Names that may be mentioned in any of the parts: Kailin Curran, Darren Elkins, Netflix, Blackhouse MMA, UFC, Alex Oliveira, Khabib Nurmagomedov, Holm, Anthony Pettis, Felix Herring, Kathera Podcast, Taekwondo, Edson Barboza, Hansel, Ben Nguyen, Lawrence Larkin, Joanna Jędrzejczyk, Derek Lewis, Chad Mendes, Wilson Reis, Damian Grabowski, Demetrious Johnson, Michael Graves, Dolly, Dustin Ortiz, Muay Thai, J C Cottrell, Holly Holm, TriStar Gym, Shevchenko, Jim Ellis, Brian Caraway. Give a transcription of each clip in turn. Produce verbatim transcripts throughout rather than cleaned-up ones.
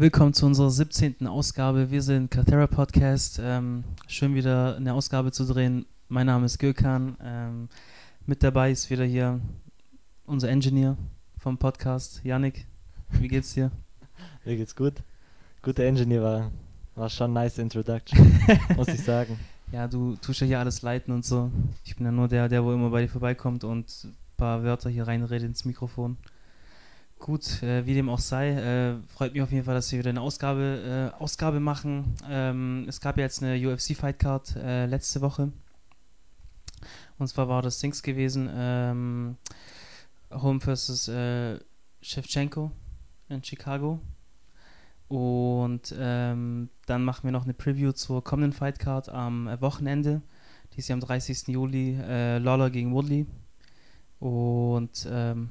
Willkommen zu unserer siebzehnten Ausgabe. Wir sind Kathera Podcast. Ähm, schön wieder eine Ausgabe zu drehen. Mein Name ist Gürkan. Ähm, mit dabei ist wieder hier unser Engineer vom Podcast, Yannick. Wie geht's dir? Mir geht's gut. Guter Engineer war, war schon nice Introduction, muss ich sagen. Ja, du tust ja hier alles leiten und so. Ich bin ja nur der, der wo immer bei dir vorbeikommt und ein paar Wörter hier reinredet ins Mikrofon. Gut, äh, wie dem auch sei, äh, freut mich auf jeden Fall, dass wir wieder eine Ausgabe, äh, Ausgabe machen. Ähm, es gab ja jetzt eine U F C-Fightcard äh, letzte Woche. Und zwar war das Dings gewesen, ähm, Holm versus äh, Shevchenko in Chicago. Und ähm, dann machen wir noch eine Preview zur kommenden Fightcard am äh, Wochenende. Die ist ja am dreißigsten Juli, äh, Lawler gegen Woodley. Und ähm,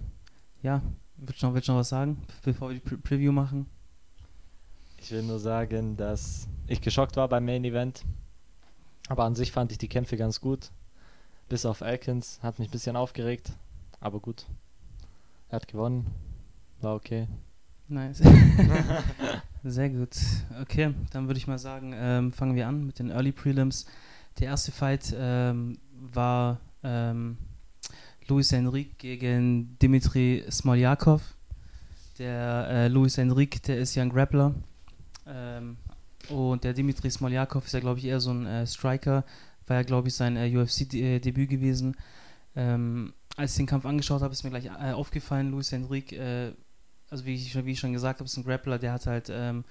ja... Willst du noch, willst du noch was sagen, bevor wir die Pre- Preview machen? Ich will nur sagen, dass ich geschockt war beim Main Event. Aber an sich fand ich die Kämpfe ganz gut. Bis auf Elkins, hat mich ein bisschen aufgeregt. Aber gut, er hat gewonnen. War okay. Nice. Sehr gut. Okay, dann würde ich mal sagen, ähm, fangen wir an mit den Early Prelims. Der erste Fight ähm, war... Ähm, Luis Henrique gegen Dmitry Smolyakov. Der äh, Luis Henrique, der ist ja ein Grappler. Ähm, und der Dmitry Smolyakov ist ja, glaube ich, eher so ein äh, Striker. War ja, glaube ich, sein äh, U F C-Debüt gewesen. Ähm, als ich den Kampf angeschaut habe, ist mir gleich äh, aufgefallen, Luis Henrique, äh, also wie ich, wie ich schon gesagt habe, ist ein Grappler, der hat halt ähm,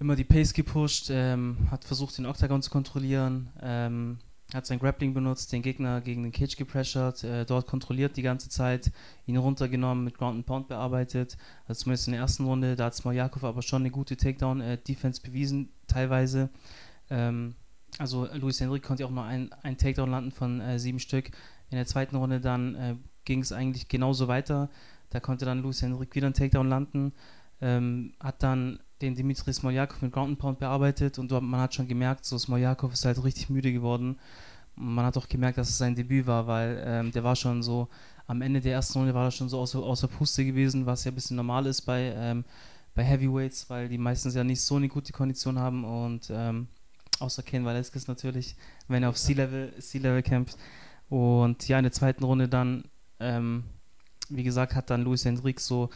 immer die Pace gepusht, ähm, hat versucht, den Octagon zu kontrollieren, ähm, hat sein Grappling benutzt, den Gegner gegen den Cage gepressured, äh, dort kontrolliert die ganze Zeit, ihn runtergenommen, mit Ground and Pound bearbeitet, also zumindest in der ersten Runde. Da hat Smolyakov aber schon eine gute Takedown-Defense äh, bewiesen, teilweise. Ähm, also Luis Henrique konnte auch nur ein, ein Takedown landen von äh, sieben Stück. In der zweiten Runde dann äh, ging es eigentlich genauso weiter. Da konnte dann Luis Henrique wieder ein Takedown landen, ähm, hat dann den Dmitry Smolyakov mit Ground and Pound bearbeitet und man hat schon gemerkt, so Smolyakov ist halt richtig müde geworden. Man hat auch gemerkt, dass es sein Debüt war, weil ähm, der war schon so, am Ende der ersten Runde war er schon so außer, außer Puste gewesen, was ja ein bisschen normal ist bei, ähm, bei Heavyweights, weil die meistens ja nicht so eine gute Kondition haben und ähm, außer Ken Valeskis natürlich, wenn er auf C-Level, C-Level kämpft. Und ja, in der zweiten Runde dann, ähm, wie gesagt, hat dann Luis Henrique so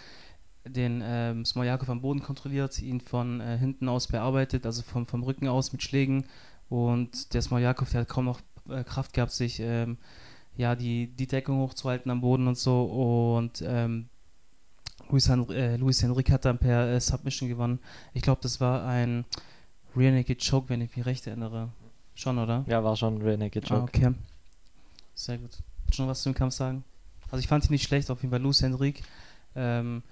den ähm, Smolyakov am Boden kontrolliert, ihn von äh, hinten aus bearbeitet, also vom, vom Rücken aus mit Schlägen, und der Smolyakov, der hat kaum noch äh, Kraft gehabt, sich ähm, ja, die, die Deckung hochzuhalten am Boden und so, und ähm, Luis, Han- äh, Luis Henrique hat dann per äh, Submission gewonnen. Ich glaube, das war ein Rear Naked Choke, wenn ich mich recht erinnere. Schon, oder? Ja, war schon ein Rear Naked Choke. Ah, okay. Sehr gut. Willst du noch was zum Kampf sagen? Also ich fand ihn nicht schlecht, auf jeden Fall Luis Henrique. Ähm,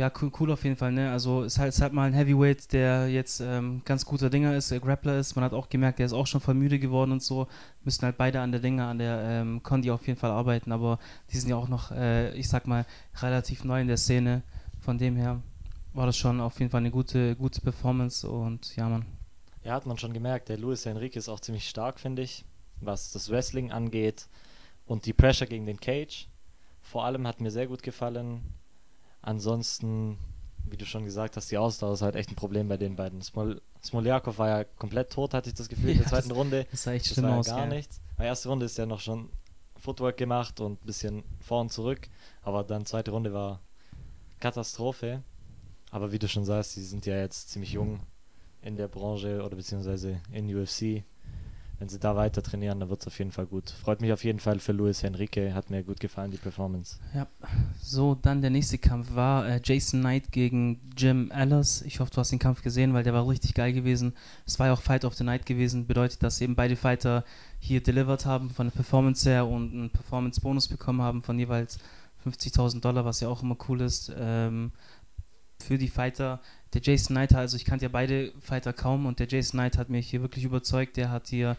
Ja, cool, cool auf jeden Fall, ne? Also es ist halt, ist halt mal ein Heavyweight, der jetzt ähm, ganz guter Dinger ist, äh, Grappler ist. Man hat auch gemerkt, der ist auch schon voll müde geworden und so. Müssen halt beide an der Dinger, an der ähm, Condi auf jeden Fall arbeiten, aber die sind ja auch noch, äh, ich sag mal, relativ neu in der Szene. Von dem her war das schon auf jeden Fall eine gute, gute Performance und ja, man. Ja, hat man schon gemerkt, der Luis Henrique ist auch ziemlich stark, finde ich, was das Wrestling angeht und die Pressure gegen den Cage. Vor allem hat mir sehr gut gefallen. Ansonsten, wie du schon gesagt hast, die Ausdauer ist halt echt ein Problem bei den beiden. Smol- Smolyakov war ja komplett tot, hatte ich das Gefühl, ja, in der zweiten das, Runde. Das sah echt das schlimm war ja aus, gar ja. nichts. In der ersten Runde ist ja noch schon Footwork gemacht und ein bisschen vor und zurück, aber dann zweite Runde war Katastrophe. Aber wie du schon sagst, die sind ja jetzt ziemlich jung in der Branche oder beziehungsweise in U F C. Wenn sie da weiter trainieren, dann wird es auf jeden Fall gut. Freut mich auf jeden Fall für Luis Henrique. Hat mir gut gefallen, die Performance. Ja, so, dann der nächste Kampf war äh, Jason Knight gegen Jim Ellis. Ich hoffe, du hast den Kampf gesehen, weil der war richtig geil gewesen. Es war ja auch Fight of the Night gewesen. Bedeutet, dass eben beide Fighter hier delivered haben von der Performance her und einen Performance-Bonus bekommen haben von jeweils fünfzigtausend Dollar, was ja auch immer cool ist. Ähm, für die Fighter. Der Jason Knight, also ich kannte ja beide Fighter kaum und der Jason Knight hat mich hier wirklich überzeugt. Der hat hier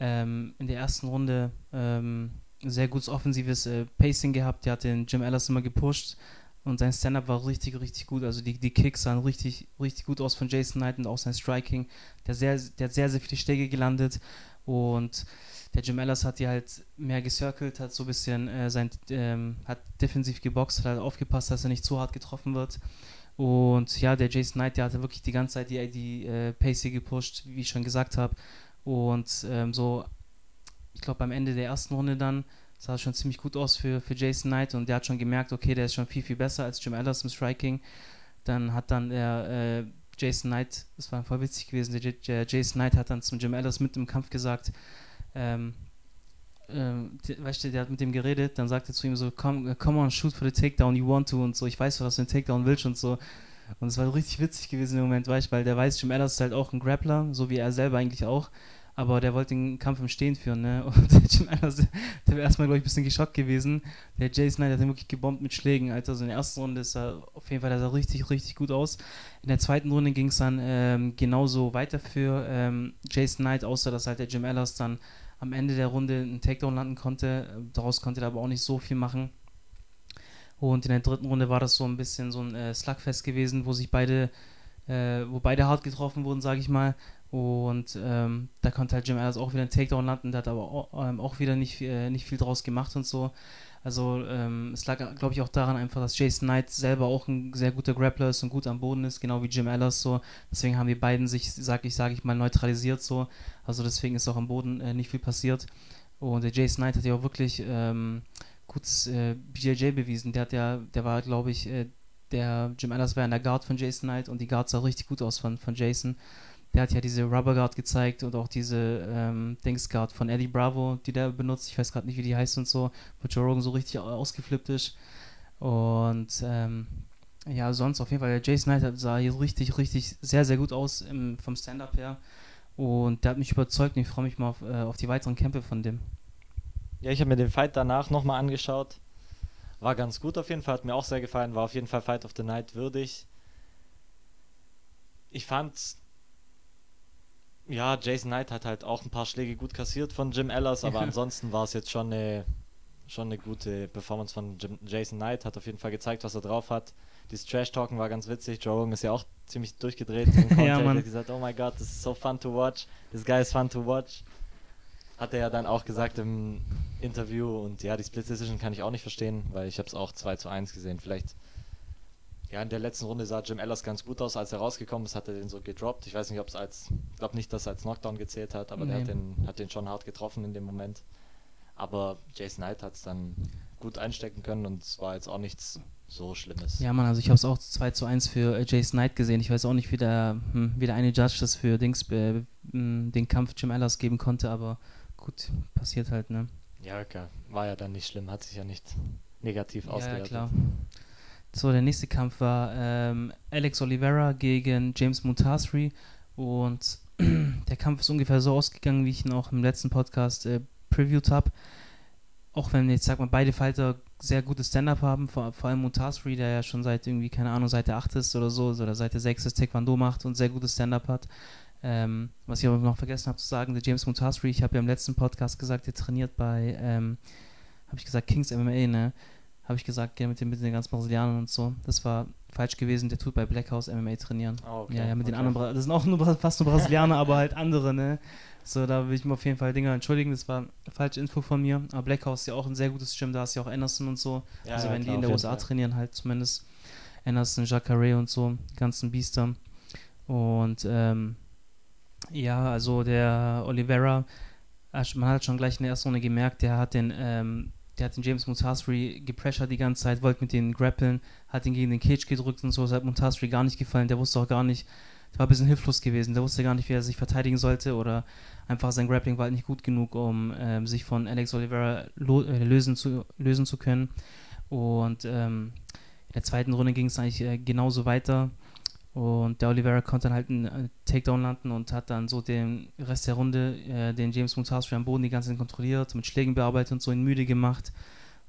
ähm, in der ersten Runde ähm, sehr gutes offensives äh, Pacing gehabt. Der hat den Jim Ellis immer gepusht und sein Stand-Up war richtig, richtig gut. Also die, die Kicks sahen richtig, richtig gut aus von Jason Knight und auch sein Striking. Der, sehr, der hat sehr, sehr viele Schläge gelandet und der Jim Ellis hat die halt mehr gecircled, hat so ein bisschen äh, sein, ähm, hat defensiv geboxt, hat halt aufgepasst, dass er nicht zu hart getroffen wird. Und ja, der Jason Knight, der hatte wirklich die ganze Zeit die, die äh, Pacey gepusht, wie ich schon gesagt habe. Und ähm, so, ich glaube, am Ende der ersten Runde dann sah es schon ziemlich gut aus für, für Jason Knight. Und der hat schon gemerkt, okay, der ist schon viel, viel besser als Jim Ellis im Striking. Dann hat dann der äh, Jason Knight, das war voll witzig gewesen, der, J der Jason Knight hat dann zum Jim Ellis mit im Kampf gesagt, ähm, ähm, der, weißt du, der hat mit dem geredet, dann sagte er zu ihm so, come, come on, shoot for the takedown, you want to und so, ich weiß, was du den Takedown willst und so. Und es war richtig witzig gewesen im Moment, weißt du, weil der weiß, Jim Ellis ist halt auch ein Grappler, so wie er selber eigentlich auch, aber der wollte den Kampf im Stehen führen, ne, und der Jim Ellis, der wäre erstmal, glaube ich, ein bisschen geschockt gewesen. Der Jason Knight hat ihn wirklich gebombt mit Schlägen, Alter, so in der ersten Runde ist er, auf jeden Fall, der sah richtig, richtig gut aus. In der zweiten Runde ging es dann ähm, genauso weiter für ähm, Jason Knight, außer dass halt der Jim Ellis dann am Ende der Runde einen Takedown landen konnte, daraus konnte er aber auch nicht so viel machen. Und in der dritten Runde war das so ein bisschen so ein äh, Slugfest gewesen, wo sich beide, äh, wo beide hart getroffen wurden, sage ich mal. Und ähm, da konnte halt Jim Ellis auch wieder einen Takedown landen, der hat aber auch, ähm, auch wieder nicht, äh, nicht viel draus gemacht und so. Also ähm, es lag, glaube ich, auch daran einfach, dass Jason Knight selber auch ein sehr guter Grappler ist und gut am Boden ist, genau wie Jim Ellis so. Deswegen haben die beiden sich, sage ich, sag ich mal, neutralisiert so. Also deswegen ist auch am Boden äh, nicht viel passiert. Und der Jason Knight hat ja auch wirklich ähm, gutes äh, B J J bewiesen. Der hat ja, der war, glaube ich, äh, der Jim Ellis war in der Guard von Jason Knight und die Guard sah richtig gut aus von, von Jason. Der hat ja diese Rubber Guard gezeigt und auch diese ähm, Dings Guard von Eddie Bravo, die der benutzt. Ich weiß gerade nicht, wie die heißt und so, wo Joe Rogan so richtig ausgeflippt ist. Und ähm, ja, sonst auf jeden Fall, der Jason Knight sah hier richtig, richtig sehr, sehr gut aus im, vom Stand-Up her. Und der hat mich überzeugt und ich freue mich mal auf, äh, auf die weiteren Kämpfe von dem. Ja, ich habe mir den Fight danach nochmal angeschaut. War ganz gut auf jeden Fall, hat mir auch sehr gefallen, war auf jeden Fall Fight of the Night würdig. Ich fand's. Ja, Jason Knight hat halt auch ein paar Schläge gut kassiert von Jim Ellis, aber ansonsten war es jetzt schon eine, schon eine gute Performance von Jim, Jason Knight, hat auf jeden Fall gezeigt, was er drauf hat. Dieses Trash-Talken war ganz witzig, Joe Rogan ist ja auch ziemlich durchgedreht im Content, ja, hat gesagt, oh my God, this is so fun to watch, this guy is fun to watch. Hat er ja dann auch gesagt im Interview und ja, die Split-Decision kann ich auch nicht verstehen, weil ich habe es auch zwei zu eins gesehen, vielleicht... Ja, in der letzten Runde sah Jim Ellis ganz gut aus, als er rausgekommen ist, hat er den so gedroppt. Ich weiß nicht, ob es als, ich glaube nicht, dass er als Knockdown gezählt hat, aber nee. Der hat den, hat den schon hart getroffen in dem Moment. Aber Jason Knight hat es dann gut einstecken können und es war jetzt auch nichts so Schlimmes. Ja, Mann, also ich habe es auch zwei zu eins für äh, Jason Knight gesehen. Ich weiß auch nicht, wie der, hm, wie der eine Judge das für Dings, äh, den Kampf Jim Ellis geben konnte, aber gut, passiert halt, ne? Ja, okay. War ja dann nicht schlimm, hat sich ja nicht negativ ja, ausgewertet. Ja, klar. So, der nächste Kampf war ähm, Alex Oliveira gegen James Montasri und der Kampf ist ungefähr so ausgegangen, wie ich ihn auch im letzten Podcast äh, previewt habe. Auch wenn, jetzt sag mal, beide Fighter sehr gutes Stand-Up haben, vor, vor allem Montasri, der ja schon seit irgendwie, keine Ahnung, seit der acht ist oder so, oder seit der sechs ist Taekwondo macht und sehr gutes Stand-Up hat. Ähm, was ich aber noch vergessen habe zu sagen, der James Montasri, ich habe ja im letzten Podcast gesagt, der trainiert bei, ähm, habe ich gesagt, Kings M M A, ne? Habe ich gesagt, ja, mit den, mit den ganzen Brasilianern und so. Das war falsch gewesen, der tut bei Blackhouse M M A trainieren. Oh, okay. Ja, ja, mit okay. den anderen, Bra das sind auch nur, fast nur Brasilianer, aber halt andere, ne. So, da will ich mir auf jeden Fall Dinger entschuldigen, das war falsche Info von mir. Aber Blackhouse ist ja auch ein sehr gutes Gym, da ist ja auch Anderson und so. Ja, also ja, wenn klar, die in der U S A Fall trainieren, halt zumindest Anderson, Jacare und so, die ganzen Biester. Und ähm, ja, also der Oliveira, man hat schon gleich in der ersten Runde gemerkt, der hat den, ähm, der hat den James Montasri gepressured die ganze Zeit, wollte mit denen grappeln, hat ihn gegen den Cage gedrückt und so, das hat Montasri gar nicht gefallen, der wusste auch gar nicht, der war ein bisschen hilflos gewesen, der wusste gar nicht, wie er sich verteidigen sollte oder einfach sein Grappling war halt nicht gut genug, um ähm, sich von Alex Oliveira äh, lösen, zu, lösen zu können. Und ähm, in der zweiten Runde ging es eigentlich äh, genauso weiter und der Oliveira konnte dann halt einen äh, Takedown landen und hat dann so den Rest der Runde äh, den James Montasri am Boden die ganze Zeit kontrolliert, mit Schlägen bearbeitet und so ihn müde gemacht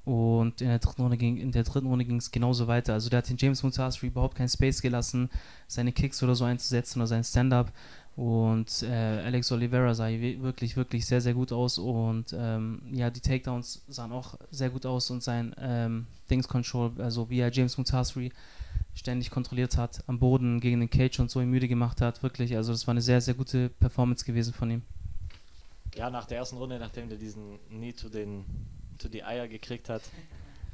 und in der dritten Runde ging in der dritten Runde ging es genauso weiter. Also der hat den James Montasri überhaupt keinen Space gelassen, seine Kicks oder so einzusetzen oder sein Stand-Up und äh, Alex Oliveira sah wirklich, wirklich sehr, sehr gut aus und ähm, ja, die Takedowns sahen auch sehr gut aus und sein ähm, Dings-Control, also wie er James Montasri ständig kontrolliert hat, am Boden gegen den Cage und so ihn müde gemacht hat, wirklich, also das war eine sehr, sehr gute Performance gewesen von ihm. Ja, nach der ersten Runde, nachdem der diesen Knee zu den, zu die Eier gekriegt hat,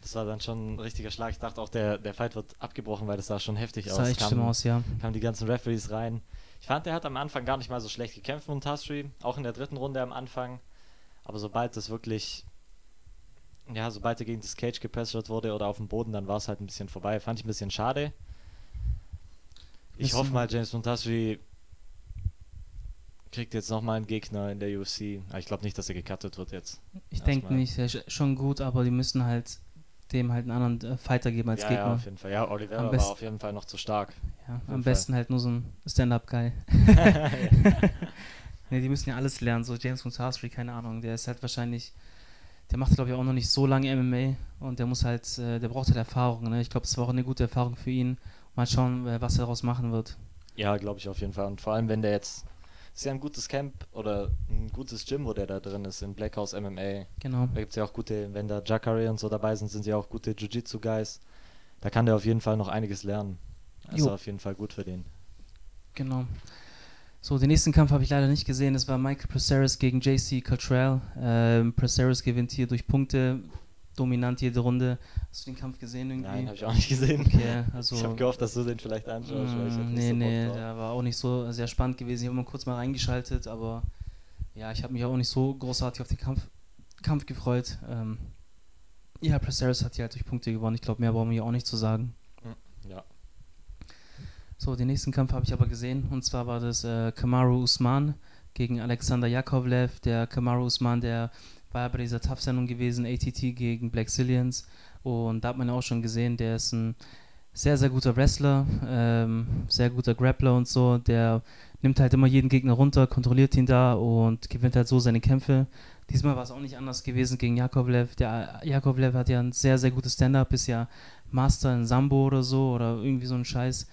Das war dann schon ein richtiger Schlag. Ich dachte auch, der, der Fight wird abgebrochen, weil das sah schon heftig aus. Das sah echt schlimm aus, ja. Kamen die ganzen Referees rein. Ich fand, der hat am Anfang gar nicht mal so schlecht gekämpft, Montasri. Auch in der dritten Runde am Anfang. Aber sobald das wirklich... Ja, sobald er gegen das Cage gepestet wurde oder auf dem Boden, dann war es halt ein bisschen vorbei. Fand ich ein bisschen schade. Ich hoffe mal, James Montasri kriegt jetzt nochmal einen Gegner in der U F C. Aber ich glaube nicht, dass er gecuttet wird jetzt. Ich denke nicht. Ja, schon gut, aber die müssen halt dem halt einen anderen Fighter geben als ja, Gegner. Ja, auf jeden Fall. Ja, Oliveira war auf jeden Fall noch zu stark. Ja, am besten Fall. Halt nur so ein Stand-Up-Guy. Ne, die müssen ja alles lernen. So James Montasri, keine Ahnung. Der ist halt wahrscheinlich... Der macht, glaube ich, auch noch nicht so lange M M A und der muss halt, äh, der braucht halt Erfahrung. Ne? Ich glaube, es war auch eine gute Erfahrung für ihn. Mal schauen, was er daraus machen wird. Ja, glaube ich auf jeden Fall. Und vor allem, wenn der jetzt, das ist ja ein gutes Camp oder ein gutes Gym, wo der da drin ist, in Black House M M A. Genau. Da gibt es ja auch gute, wenn da Jacare und so dabei sind, sind ja auch gute Jiu-Jitsu-Guys. Da kann der auf jeden Fall noch einiges lernen. Also jo. Auf jeden Fall gut für den. Genau. So, den nächsten Kampf habe ich leider nicht gesehen. Das war Michael Prazeres gegen J C Cottrell. Ähm, Prazeres gewinnt hier durch Punkte, dominant jede Runde. Hast du den Kampf gesehen irgendwie? Nein, habe ich auch nicht gesehen. Okay, also ich habe gehofft, dass du den vielleicht anschaust. Mm, nee, so nee, der war auch nicht so sehr spannend gewesen. Ich habe mal kurz mal reingeschaltet, aber ja, ich habe mich auch nicht so großartig auf den Kampf, Kampf gefreut. Ähm, ja, Prazeres hat hier halt durch Punkte gewonnen. Ich glaube, mehr brauchen wir hier auch nicht zu sagen. Ja. So, den nächsten Kampf habe ich aber gesehen, und zwar war das äh, Kamaru Usman gegen Alexander Yakovlev. Der Kamaru Usman, der war ja bei dieser Tough-Sendung gewesen, A T T gegen Black Zillions, und da hat man ja auch schon gesehen, der ist ein sehr, sehr guter Wrestler, ähm, sehr guter Grappler und so, der nimmt halt immer jeden Gegner runter, kontrolliert ihn da und gewinnt halt so seine Kämpfe. Diesmal war es auch nicht anders gewesen gegen Yakovlev. Der Yakovlev hat ja ein sehr, sehr gutes Stand-Up, ist ja Master in Sambo oder so, oder irgendwie so ein Scheiß.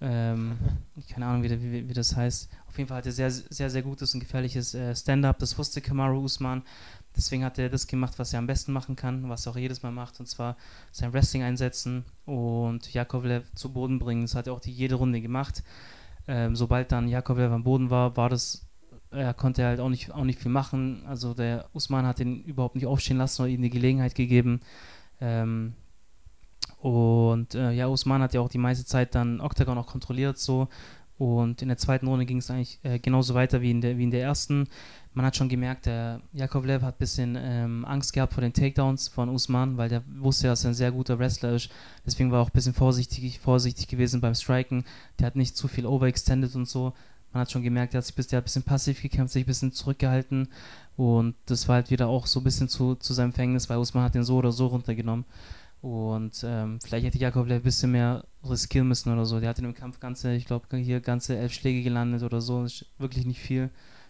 Ähm, keine Ahnung, wie, wie, wie das heißt. Auf jeden Fall hatte er sehr, sehr, sehr gutes und gefährliches äh, Stand-Up. Das wusste Kamaru Usman. Deswegen hat er das gemacht, was er am besten machen kann, was er auch jedes Mal macht, und zwar sein Wrestling einsetzen und Yakovlev zu Boden bringen. Das hat er auch die jede Runde gemacht. Ähm, sobald dann Yakovlev am Boden war, war das, er konnte halt auch nicht, auch nicht viel machen. Also der Usman hat ihn überhaupt nicht aufstehen lassen oder ihm die Gelegenheit gegeben. Ähm, Und äh, ja, Usman hat ja auch die meiste Zeit dann Octagon auch kontrolliert so, und in der zweiten Runde ging es eigentlich äh, genauso weiter wie in, der, wie in der ersten. Man hat schon gemerkt, der Yakovlev hat ein bisschen ähm, Angst gehabt vor den Takedowns von Usman, weil der wusste, dass er ein sehr guter Wrestler ist. Deswegen war er auch ein bisschen vorsichtig, vorsichtig gewesen beim Striken. Der hat nicht zu viel overextended und so. Man hat schon gemerkt, der hat sich bis, der hat ein bisschen passiv gekämpft, sich ein bisschen zurückgehalten, und das war halt wieder auch so ein bisschen zu, zu seinem Fängnis, weil Usman hat den so oder so runtergenommen. Und ähm, vielleicht hätte Yakovlev ein bisschen mehr riskieren müssen oder so. Der hat in dem Kampf ganze, ich glaube, hier ganze elf Schläge gelandet oder so. Wirklich nicht viel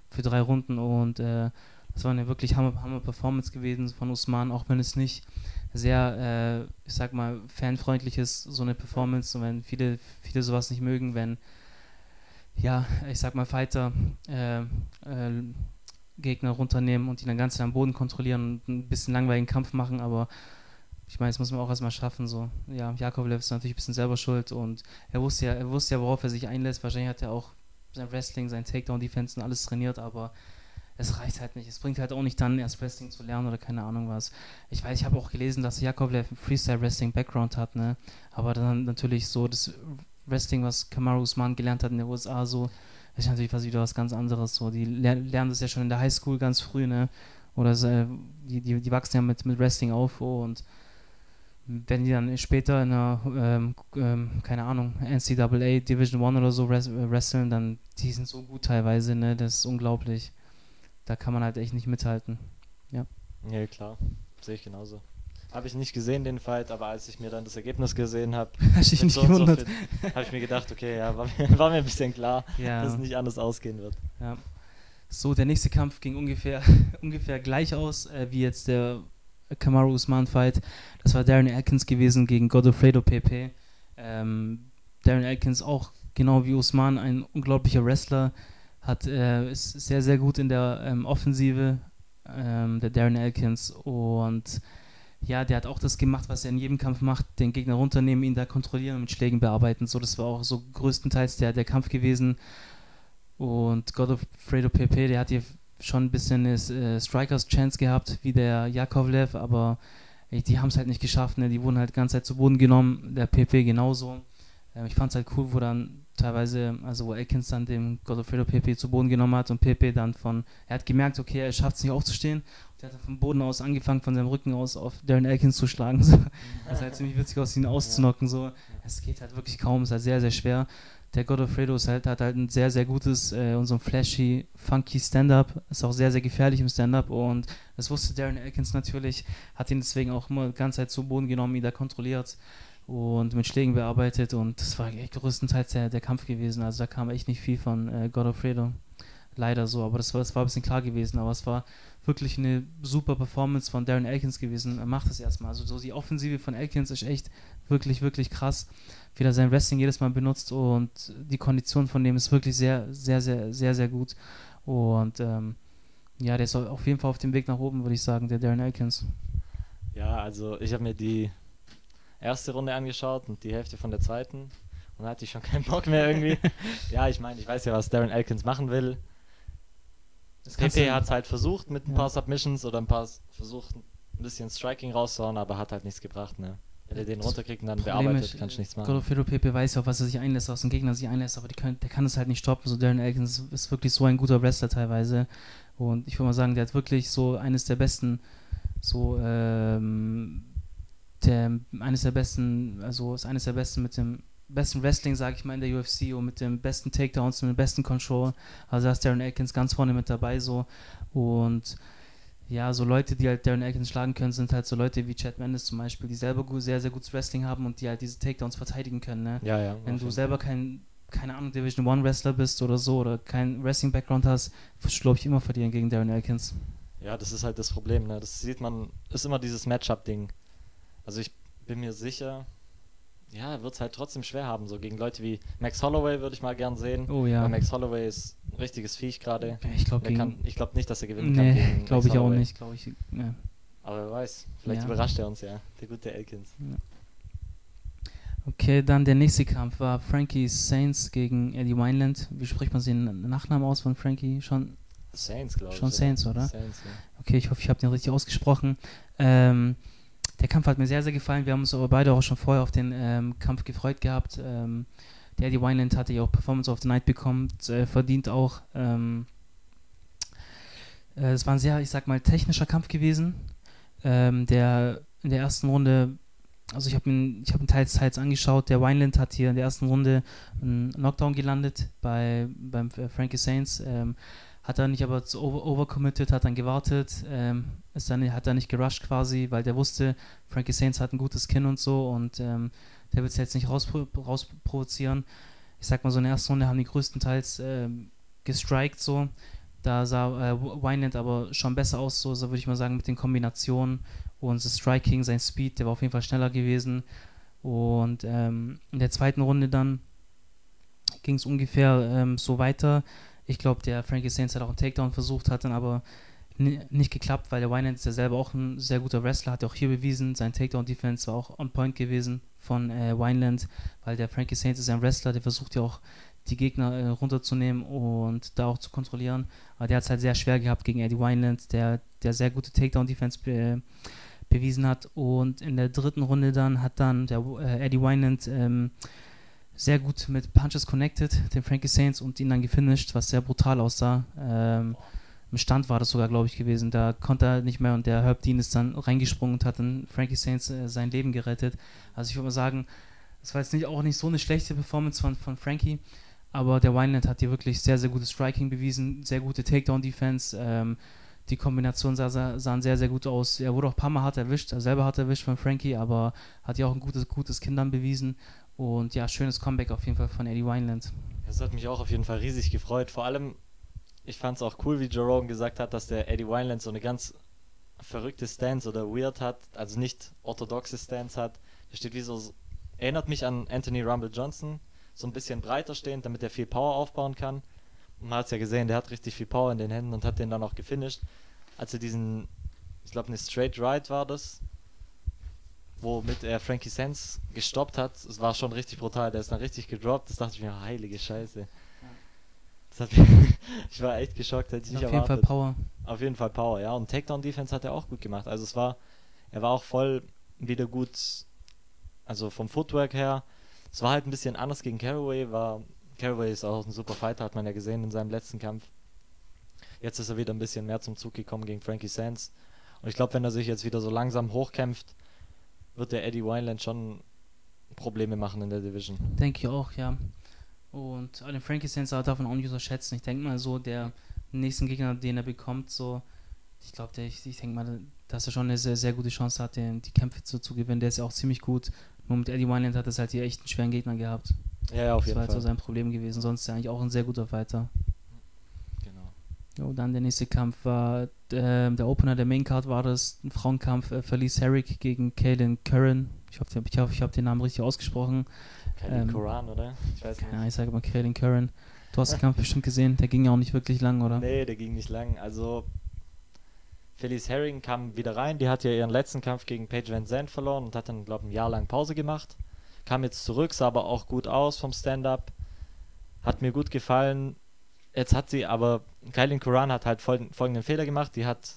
für drei Runden. Und äh, das war eine wirklich hammer, hammer Performance gewesen von Usman, auch wenn es nicht sehr, äh, ich sag mal, fanfreundlich ist, so eine Performance. Und wenn viele, viele sowas nicht mögen, wenn, ja, ich sag mal, Fighter äh, äh, Gegner runternehmen und die dann ganz am Boden kontrollieren und ein bisschen langweiligen Kampf machen, aber ich meine, das muss man auch erstmal schaffen, so. Ja, Yakovlev ist natürlich ein bisschen selber schuld, und er wusste ja, er wusste ja, worauf er sich einlässt. Wahrscheinlich hat er auch sein Wrestling, sein Takedown-Defense und alles trainiert, aber es reicht halt nicht. Es bringt halt auch nicht dann, erst Wrestling zu lernen oder keine Ahnung was. Ich weiß, ich habe auch gelesen, dass Yakovlev einen Freestyle-Wrestling-Background hat, ne? Aber dann natürlich so das Wrestling, was Kamaru Usman gelernt hat in den U S A, so, ist natürlich was wieder was ganz anderes, so. Die lernen das ja schon in der Highschool ganz früh, ne? Oder so, die, die, die wachsen ja mit, mit Wrestling auf, oh, und wenn die dann später in einer, ähm, ähm, keine Ahnung, N C A A Division eins oder so wresteln, dann, die sind so gut teilweise, ne, das ist unglaublich. Da kann man halt echt nicht mithalten. Ja, ja klar, sehe ich genauso. Habe ich nicht gesehen, den Fight, aber als ich mir dann das Ergebnis gesehen habe, so so habe ich mir gedacht, okay, ja, war mir, war mir ein bisschen klar, ja, dass es nicht anders ausgehen wird. Ja. So, der nächste Kampf ging ungefähr, ungefähr gleich aus, äh, wie jetzt der Kamaru Usman-Fight. Das war Darren Elkins gewesen gegen Godofredo Pepey. Ähm, Darren Elkins, auch genau wie Usman, ein unglaublicher Wrestler, hat, äh, ist sehr, sehr gut in der ähm, Offensive, ähm, der Darren Elkins. Und ja, der hat auch das gemacht, was er in jedem Kampf macht, den Gegner runternehmen, ihn da kontrollieren und mit Schlägen bearbeiten. So, das war auch so größtenteils der, der Kampf gewesen. Und Godofredo Pepey, der hat hier schon ein bisschen eine äh, Strikers Chance gehabt, wie der Yakovlev, aber die haben es halt nicht geschafft, ne? Die wurden halt die ganze Zeit zu Boden genommen, der P P genauso. Ähm, ich fand es halt cool, wo dann teilweise, also wo Elkins dann den Godofredo Pepey zu Boden genommen hat und Pepey dann von, er hat gemerkt, okay, er schafft es nicht aufzustehen. Der hat dann vom Boden aus angefangen, von seinem Rücken aus auf Darren Elkins zu schlagen. So. Das sah halt ziemlich witzig aus, ihn auszunocken. So. Es geht halt wirklich kaum, es ist halt sehr, sehr schwer. Der Godofredo ist halt, hat halt ein sehr, sehr gutes äh, und so ein flashy, funky Stand-Up. Ist auch sehr, sehr gefährlich im Stand-Up und das wusste Darren Elkins natürlich. Hat ihn deswegen auch immer die ganze Zeit zu Boden genommen, ihn da kontrolliert und mit Schlägen bearbeitet und das war echt größtenteils der, der Kampf gewesen. Also da kam echt nicht viel von äh, Godofredo. Leider so, aber das war, das war ein bisschen klar gewesen, aber es war wirklich eine super Performance von Darren Elkins gewesen. Er macht das erstmal. Also so die Offensive von Elkins ist echt wirklich, wirklich krass. Wie er sein Wrestling jedes Mal benutzt und die Kondition von dem ist wirklich sehr, sehr, sehr, sehr, sehr gut. Und ähm, ja, der ist auf jeden Fall auf dem Weg nach oben, würde ich sagen, der Darren Elkins. Ja, also ich habe mir die erste Runde angeschaut und die Hälfte von der zweiten und da hatte ich schon keinen Bock mehr irgendwie. Ja, ich meine, ich weiß ja, was Darren Elkins machen will. Das P P hat es halt versucht mit ein ja. paar Submissions oder ein paar versucht, ein bisschen Striking rauszuhauen, aber hat halt nichts gebracht, ne? Wenn er den runterkriegt und dann Problem bearbeitet, kannst du nichts machen. Godofredo Pepey weiß ja auch, was er sich einlässt, was ein Gegner sich einlässt, aber die können, der kann es halt nicht stoppen. So Darren Elkins ist wirklich so ein guter Wrestler teilweise und ich würde mal sagen, der hat wirklich so eines der besten, so ähm, der, eines der besten, also ist eines der besten mit dem besten Wrestling, sage ich mal, in der U F C und mit den besten Takedowns und dem besten Control. Also da ist Darren Elkins ganz vorne mit dabei so. Und ja, so Leute, die halt Darren Elkins schlagen können, sind halt so Leute wie Chad Mendes zum Beispiel, die selber sehr, sehr gutes Wrestling haben und die halt diese Takedowns verteidigen können. Ne? Ja, ja, wenn du selber kein, keine Ahnung, Division One Wrestler bist oder so oder keinen Wrestling-Background hast, wirst du, glaube ich, immer verlieren gegen Darren Elkins. Ja, das ist halt das Problem. Ne? Das sieht man, ist immer dieses Matchup-Ding. Also ich bin mir sicher... Ja, er wird es halt trotzdem schwer haben, so gegen Leute wie Max Holloway würde ich mal gern sehen. Oh ja. Weil Max Holloway ist ein richtiges Viech gerade. Ich glaube glaub nicht, dass er gewinnen nee, kann. Nee, glaube ich Holloway. auch nicht. Glaub ich, ne. Aber wer weiß, vielleicht ja. überrascht er uns ja, der gute Elkins. Ja. Okay, dann der nächste Kampf war Frankie Saenz gegen Eddie Wineland. Wie spricht man den Nachnamen aus von Frankie? Schon Sainz, glaube ich. Schon Sainz, oder? Sainz, ja. Okay, ich hoffe, ich habe den richtig ausgesprochen. Ähm... Der Kampf hat mir sehr, sehr gefallen. Wir haben uns aber beide auch schon vorher auf den ähm, Kampf gefreut gehabt. Ähm, der Eddie Wineland hatte ja auch Performance of the Night bekommen, äh, verdient auch. Ähm, äh, es war ein sehr, ich sag mal, technischer Kampf gewesen. Ähm, der in der ersten Runde, also ich habe ihn, ich hab ihn teils, teils angeschaut. Der Wineland hat hier in der ersten Runde einen Knockdown gelandet bei beim äh, Frankie Saenz. Ähm, Hat er nicht aber over overcommitted, hat dann gewartet, ähm, ist dann, hat er nicht gerusht quasi, weil der wusste, Frankie Saenz hat ein gutes Kinn und so und ähm, der will es jetzt nicht rauspro rausprovozieren. Ich sag mal, so in der ersten Runde haben die größtenteils ähm, gestrikt so. Da sah äh, Wineland aber schon besser aus, so, so würde ich mal sagen, mit den Kombinationen und das Striking, sein Speed, der war auf jeden Fall schneller gewesen. Und ähm, in der zweiten Runde dann ging es ungefähr ähm, so weiter. Ich glaube, der Frankie Saenz hat auch einen Takedown versucht, hat dann aber nicht geklappt, weil der Wineland ist ja selber auch ein sehr guter Wrestler, hat auch hier bewiesen, sein Takedown-Defense war auch on point gewesen von äh, Wineland, weil der Frankie Saenz ist ja ein Wrestler, der versucht ja auch die Gegner äh, runterzunehmen und da auch zu kontrollieren, aber der hat es halt sehr schwer gehabt gegen Eddie Wineland, der, der sehr gute Takedown-Defense be bewiesen hat und in der dritten Runde dann hat dann der äh, Eddie Wineland ähm, sehr gut mit Punches connected, den Frankie Saenz und ihn dann gefinisht, was sehr brutal aussah. Ähm, Im Stand war das sogar, glaube ich, gewesen. Da konnte er nicht mehr und der Herb Dean ist dann reingesprungen und hat dann Frankie Saenz äh, sein Leben gerettet. Also ich würde mal sagen, es war jetzt nicht, auch nicht so eine schlechte Performance von, von Frankie, aber der Wineland hat hier wirklich sehr, sehr gutes Striking bewiesen, sehr gute Takedown-Defense. Ähm, die Kombination sah, sah, sahen sehr, sehr gut aus. Er wurde auch ein paar Mal hart erwischt, er selber hart erwischt von Frankie, aber hat ja auch ein gutes, gutes Kind dann bewiesen. Und ja, schönes Comeback auf jeden Fall von Eddie Wineland. Das hat mich auch auf jeden Fall riesig gefreut. Vor allem, ich fand es auch cool, wie Joe Rogan gesagt hat, dass der Eddie Wineland so eine ganz verrückte Stance oder weird hat, also nicht orthodoxe Stance hat. Der steht wie so, erinnert mich an Anthony Rumble Johnson, so ein bisschen breiter stehend, damit er viel Power aufbauen kann. Und man hat es ja gesehen, der hat richtig viel Power in den Händen und hat den dann auch gefinisht. Als er diesen, ich glaube eine Straight Right war das, womit er Frankie Saenz gestoppt hat, es war schon richtig brutal, der ist dann richtig gedroppt, das dachte ich mir, heilige Scheiße. Das hat mich ich war echt geschockt, hätte ich nicht erwartet. Auf jeden Fall Power. Auf jeden Fall Power, ja, und Takedown Defense hat er auch gut gemacht, also es war, Er war auch voll wieder gut, also vom Footwork her. Es war halt ein bisschen anders gegen Carraway, war Carraway ist auch ein super Fighter, hat man ja gesehen in seinem letzten Kampf. Jetzt ist er wieder ein bisschen mehr zum Zug gekommen gegen Frankie Saenz. Und ich glaube, wenn er sich jetzt wieder so langsam hochkämpft, wird der Eddie Wineland schon Probleme machen in der Division. Denke ich auch, ja. Und den Frankie Saenz darf man auch nicht unterschätzen. Ich denke mal so, der nächsten Gegner, den er bekommt, so, ich glaube, ich, ich denke mal, dass er schon eine sehr, sehr gute Chance hat, den, die Kämpfe zu, zu gewinnen. Der ist ja auch ziemlich gut. Nur mit Eddie Wineland hat er halt hier echt einen schweren Gegner gehabt. Ja, ja, auf jeden Fall. Das war halt so sein Problem gewesen. Sonst ist er eigentlich auch ein sehr guter Fighter. Jo, dann der nächste Kampf war, äh, der Opener der Maincard war das, ein Frauenkampf äh, für Luis Henrique gegen Kailin Curran. Ich hoffe, ich, hoffe, ich habe den Namen richtig ausgesprochen. Kailin ähm, Curran, oder? Ich weiß nicht. Ja, ich sage immer Kailin Curran. Du hast den Kampf bestimmt gesehen, der ging ja auch nicht wirklich lang, oder? Nee, der ging nicht lang. Also, Luis Henrique kam wieder rein, die hat ja ihren letzten Kampf gegen Paige VanZant verloren und hat dann, glaube ich, ein Jahr lang Pause gemacht. Kam jetzt zurück, sah aber auch gut aus vom Stand-Up. Hat mir gut gefallen. Jetzt hat sie aber, Kailin Curran hat halt fol folgenden Fehler gemacht, die hat,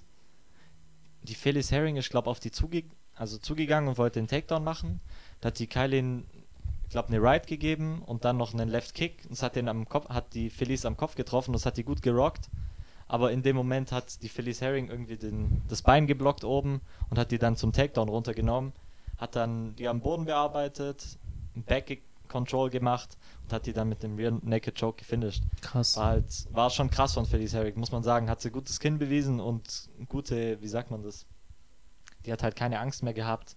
die Felix Herring ist, glaube ich, auf die zuge also zugegangen und wollte den Takedown machen, da hat die Kailin, glaube eine Right gegeben und dann noch einen Left Kick, das hat den am Kopf, hat die Felix am Kopf getroffen, das hat die gut gerockt, aber in dem Moment hat die Felix Herring irgendwie den, das Bein geblockt oben und hat die dann zum Takedown runtergenommen, hat dann die am Boden bearbeitet, einen Backkick Control gemacht und hat die dann mit dem Rear Naked Choke gefinisht. Krass. War, halt, war schon krass von Freddy Serrano, muss man sagen. Hat sie gutes Kinn bewiesen und gute, wie sagt man das? Die hat halt keine Angst mehr gehabt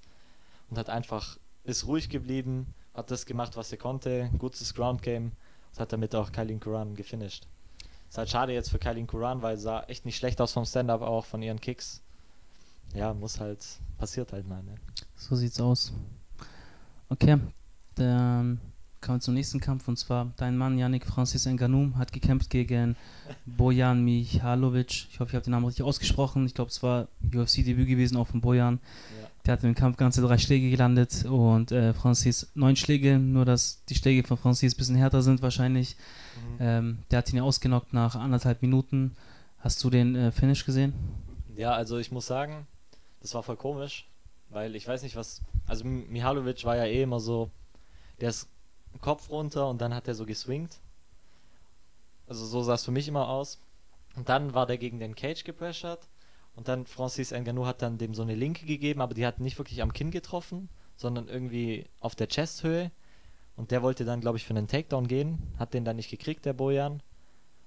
und hat einfach, ist ruhig geblieben, hat das gemacht, was sie konnte, gutes Ground Game und hat damit auch Kailin Curran gefinisht. Ist halt schade jetzt für Kailin Curran, weil sie sah echt nicht schlecht aus vom Stand-Up, auch von ihren Kicks. Ja, muss halt, passiert halt mal, ne? So sieht's aus. Okay. Dann kommen wir zum nächsten Kampf und zwar dein Mann Yannick Francis Ngannou hat gekämpft gegen Bojan Mihajlović. Ich hoffe, ich habe den Namen richtig ausgesprochen. Ich glaube, es war U F C-Debüt gewesen, auch von Bojan. Ja. Der hat im Kampf ganze drei Schläge gelandet und äh, Francis neun Schläge, nur dass die Schläge von Francis ein bisschen härter sind wahrscheinlich. Mhm. Ähm, der hat ihn ja ausgenockt nach anderthalb Minuten. Hast du den äh, Finish gesehen? Ja, also ich muss sagen, das war voll komisch, weil ich weiß nicht, was... Also Mihajlović war ja eh immer so... Der ist Kopf runter und dann hat er so geswingt. Also so sah es für mich immer aus. Und dann war der gegen den Cage gepressured. Und dann Francis Ngannou hat dann dem so eine Linke gegeben, aber die hat nicht wirklich am Kinn getroffen, sondern irgendwie auf der Chesthöhe. Und der wollte dann, glaube ich, für einen Takedown gehen. Hat den dann nicht gekriegt, der Bojan.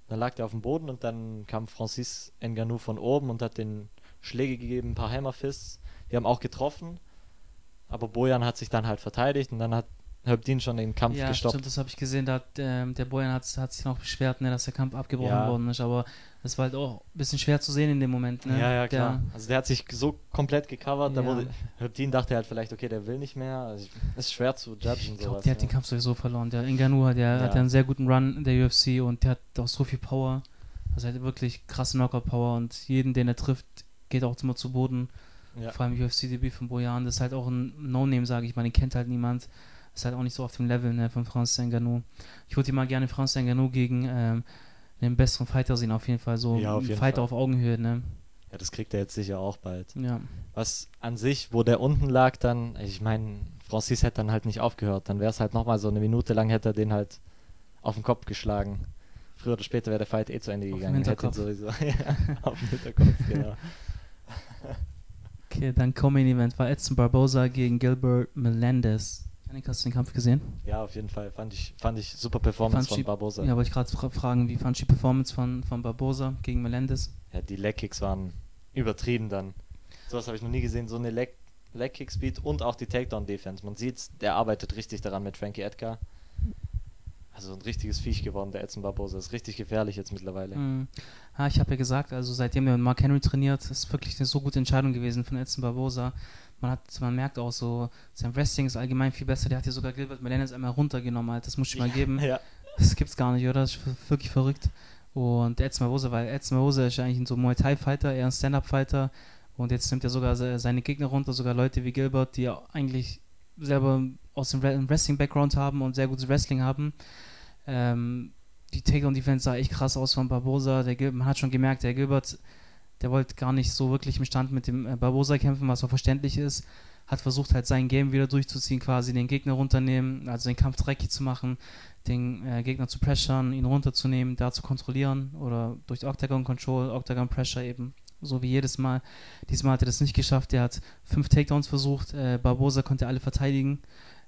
Dann lag der auf dem Boden und dann kam Francis Ngannou von oben und hat den Schläge gegeben, ein paar Hammerfists. Die haben auch getroffen. Aber Bojan hat sich dann halt verteidigt und dann hat Habdin schon den Kampf ja, gestoppt. Ja, stimmt, das habe ich gesehen. Da hat, äh, der Bojan hat, hat sich noch beschwert, ne, dass der Kampf abgebrochen ja. worden ist. Aber das war halt auch ein bisschen schwer zu sehen in dem Moment. Ne? Ja, ja, klar. Der, also der hat sich so komplett gecovert. Ja. Da wurde, Habdin dachte halt vielleicht, okay, der will nicht mehr. Also ist schwer zu judgen. Ich glaube, der ja. hat den Kampf sowieso verloren. Der Ngannou, der ja. hat einen sehr guten Run in der U F C und der hat auch so viel Power. Also er hat wirklich krasse Knockout-Power und jeden, den er trifft, geht auch immer zu Boden. Ja. Vor allem U F C-Debüt von Bojan. Das ist halt auch ein No-Name, sage ich mal. Den kennt halt niemand. Ist halt auch nicht so auf dem Level, ne, von Francis Ngannou. Ich würde mal gerne Francis Ngannou gegen ähm, einen besseren Fighter sehen, auf jeden Fall. So ja, einen Fighter Fall. Auf Augenhöhe, ne? Ja, das kriegt er jetzt sicher auch bald. Ja. Was an sich, wo der unten lag, dann, ich meine, Francis hätte dann halt nicht aufgehört. Dann wäre es halt nochmal so eine Minute lang, hätte er den halt auf den Kopf geschlagen. Früher oder später wäre der Fight eh zu Ende auf gegangen. Hätte sowieso. Auf den Hinterkopf, genau. Okay, dann Coming Event war Edson Barboza gegen Gilbert Melendez. Hast du den Kampf gesehen? Ja, auf jeden Fall. Fand ich, fand ich super Performance von Barboza. Ja, wollte ich gerade fra fragen, wie fand du die Performance von, von Barboza gegen Melendez? Ja, die Leg-Kicks waren übertrieben dann. Sowas habe ich noch nie gesehen, so eine Leg-Kick-Speed und auch die Takedown-Defense. Man sieht, der arbeitet richtig daran mit Frankie Edgar. Also ein richtiges Viech geworden, der Edson Barboza. Ist richtig gefährlich jetzt mittlerweile. Mm. Ja, ich habe ja gesagt, also seitdem er mit Mark Henry trainiert, ist wirklich eine so gute Entscheidung gewesen von Edson Barboza. Man, hat, man merkt auch so, sein Wrestling ist allgemein viel besser. Der hat ja sogar Gilbert Melendez einmal runtergenommen, halt. Das muss ich mal ja, geben. Ja. Das gibt's gar nicht, oder? Das ist wirklich verrückt. Und Edson Barboza, weil Edson Barboza ist ja eigentlich ein so Muay Thai-Fighter, eher ein Stand-Up-Fighter. Und jetzt nimmt er sogar seine Gegner runter, sogar Leute wie Gilbert, die ja eigentlich selber aus dem Wrestling-Background haben und sehr gutes Wrestling haben. Ähm, die Takedown-Defense sah echt krass aus von Barboza. Der Gil man hat schon gemerkt, der Gilbert... Der wollte gar nicht so wirklich im Stand mit dem Barboza kämpfen, was auch verständlich ist. Hat versucht, halt sein Game wieder durchzuziehen, quasi den Gegner runternehmen, also den Kampf dreckig zu machen, den äh, Gegner zu pressuren, ihn runterzunehmen, da zu kontrollieren oder durch Octagon Control, Octagon Pressure eben. So wie jedes Mal. Diesmal hat er das nicht geschafft. Er hat fünf Takedowns versucht. Äh, Barboza konnte alle verteidigen.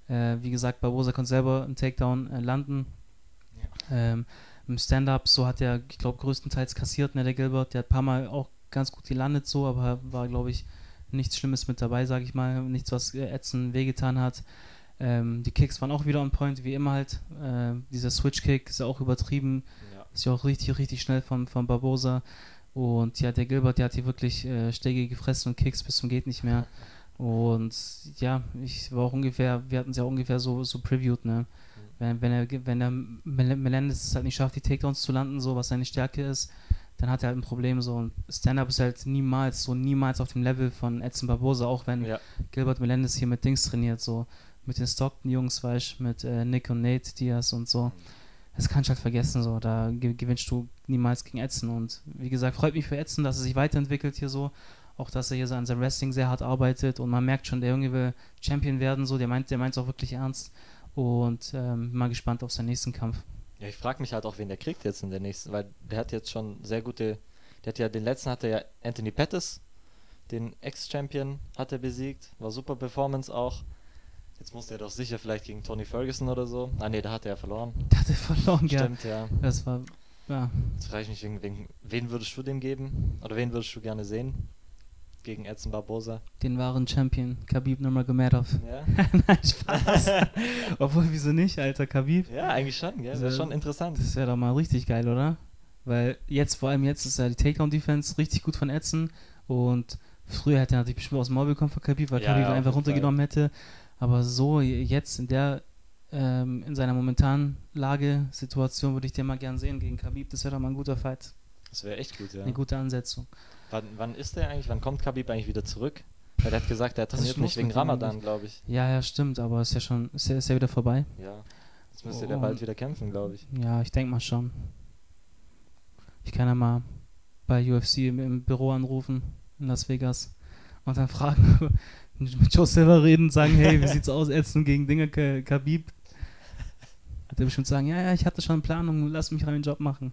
Äh, wie gesagt, Barboza konnte selber einen Takedown äh, landen. Ja. Ähm, im Stand-Up, so hat er, ich glaube, größtenteils kassiert, ne, der Gilbert. Der hat ein paar Mal auch ganz gut gelandet, so, aber war, glaube ich, nichts Schlimmes mit dabei, sage ich mal. Nichts, was Edson wehgetan hat. Ähm, die Kicks waren auch wieder on point, wie immer halt. Äh, dieser Switch-Kick ist ja auch übertrieben. Ja. Ist ja auch richtig, richtig schnell von, von Barboza. Und ja, der Gilbert, der hat hier wirklich äh, Schläge gefressen und Kicks bis zum geht nicht mehr. Und ja, ich war auch ungefähr, wir hatten es ja ungefähr so, so previewed, ne? Wenn, wenn er, wenn der Melendez es halt nicht schafft, die Takedowns zu landen, so, was seine Stärke ist, dann hat er halt ein Problem, so. Und Stand-Up ist halt niemals, so niemals auf dem Level von Edson Barboza, auch wenn ja. Gilbert Melendez hier mit Dings trainiert, so. Mit den Stockton-Jungs, weißt du, mit äh, Nick und Nate Diaz und so. Das kannst du halt vergessen, so. Da gewinnst du niemals gegen Edson. Und wie gesagt, freut mich für Edson, dass er sich weiterentwickelt hier so. Auch, dass er hier so an seinem Wrestling sehr hart arbeitet. Und man merkt schon, der Junge will Champion werden, so. Der meint der meint es auch wirklich ernst. Und ähm, bin mal gespannt auf seinen nächsten Kampf. Ja, ich frage mich halt auch, wen der kriegt jetzt in der nächsten. Weil der hat jetzt schon sehr gute. Der hat ja den letzten, hat er ja Anthony Pettis, den Ex-Champion, hat er besiegt. War super Performance auch. Jetzt musste er doch sicher vielleicht gegen Tony Ferguson oder so. Ah ne, da hat er ja verloren. Da hat er verloren, ja. Stimmt, ja. Das war, ja. Jetzt frage ich mich, wegen, wegen, wen würdest du dem geben? Oder wen würdest du gerne sehen? Gegen Edson Barboza? Den wahren Champion, Khabib Nurmagomedov. Ja? Nein, Spaß. Obwohl, wieso nicht, alter Khabib? Ja, eigentlich schon, gell? Das wäre schon interessant. Das wäre doch mal richtig geil, oder? Weil jetzt, vor allem jetzt, ist ja die Takedown-Defense richtig gut von Edson. Und früher hätte er natürlich bestimmt aus dem Maul bekommen von Khabib, weil ja, Khabib ja, einfach runtergenommen hätte. Aber so jetzt in der ähm, in seiner momentanen Lage, Situation, würde ich den mal gern sehen gegen Khabib. Das wäre doch mal ein guter Fight. Das wäre echt gut, ja. Eine gute Ansetzung. Wann, wann ist der eigentlich, wann kommt Khabib eigentlich wieder zurück? Weil der hat gesagt, der trainiert nicht wegen Ramadan, glaube ich. Ja, ja, stimmt, aber ist ja schon, ist ja, ist ja wieder vorbei. Ja, jetzt müsste oh. der bald wieder kämpfen, glaube ich. Ja, ich denke mal schon. Ich kann ja mal bei U F C im, im Büro anrufen, in Las Vegas, und dann fragen, mit Joe Silver reden, sagen, hey, wie sieht's aus, Edson gegen Dinger K Khabib? Hat er bestimmt sagen, ja, ja, ich hatte schon eine Planung, lass mich rein den Job machen.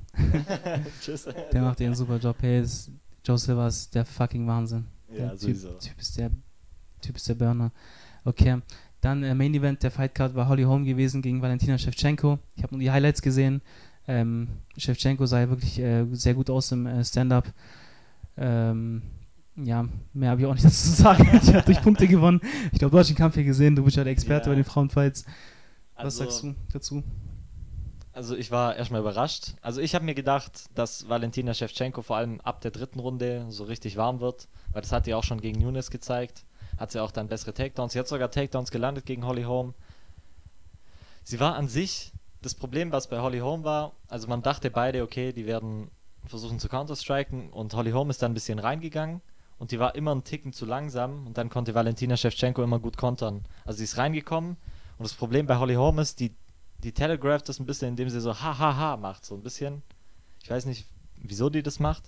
Tschüss. Der macht ja einen super Job, hey, das, Joe Silver ist der fucking Wahnsinn. Ja, der sowieso. Typ, typ, ist der, typ ist der Burner. Okay, dann äh, Main Event der Fight Card war Holly Holm gewesen gegen Valentina Shevchenko. Ich habe nur die Highlights gesehen. Ähm, Shevchenko sah ja wirklich äh, sehr gut aus im äh, Stand-Up. Ähm... Ja, mehr habe ich auch nicht dazu zu sagen. Ich habe durch Punkte gewonnen. Ich glaube, du hast den Kampf hier gesehen. Du bist ja der Experte ja. bei den Frauenfights. Was also, sagst du dazu? Also ich war erstmal überrascht. Also ich habe mir gedacht, dass Valentina Shevchenko vor allem ab der dritten Runde so richtig warm wird. Weil das hat sie auch schon gegen Nunes gezeigt. Hat sie auch dann bessere Takedowns. Sie hat sogar Takedowns gelandet gegen Holly Holm. Sie war an sich das Problem, was bei Holly Holm war. Also man dachte beide, okay, die werden versuchen zu counterstriken. Und Holly Holm ist dann ein bisschen reingegangen. Und die war immer einen Ticken zu langsam und dann konnte Valentina Shevchenko immer gut kontern. Also sie ist reingekommen und das Problem bei Holly Holm ist, die, die telegrapht das ein bisschen, indem sie so hahaha macht, so ein bisschen. Ich weiß nicht, wieso die das macht,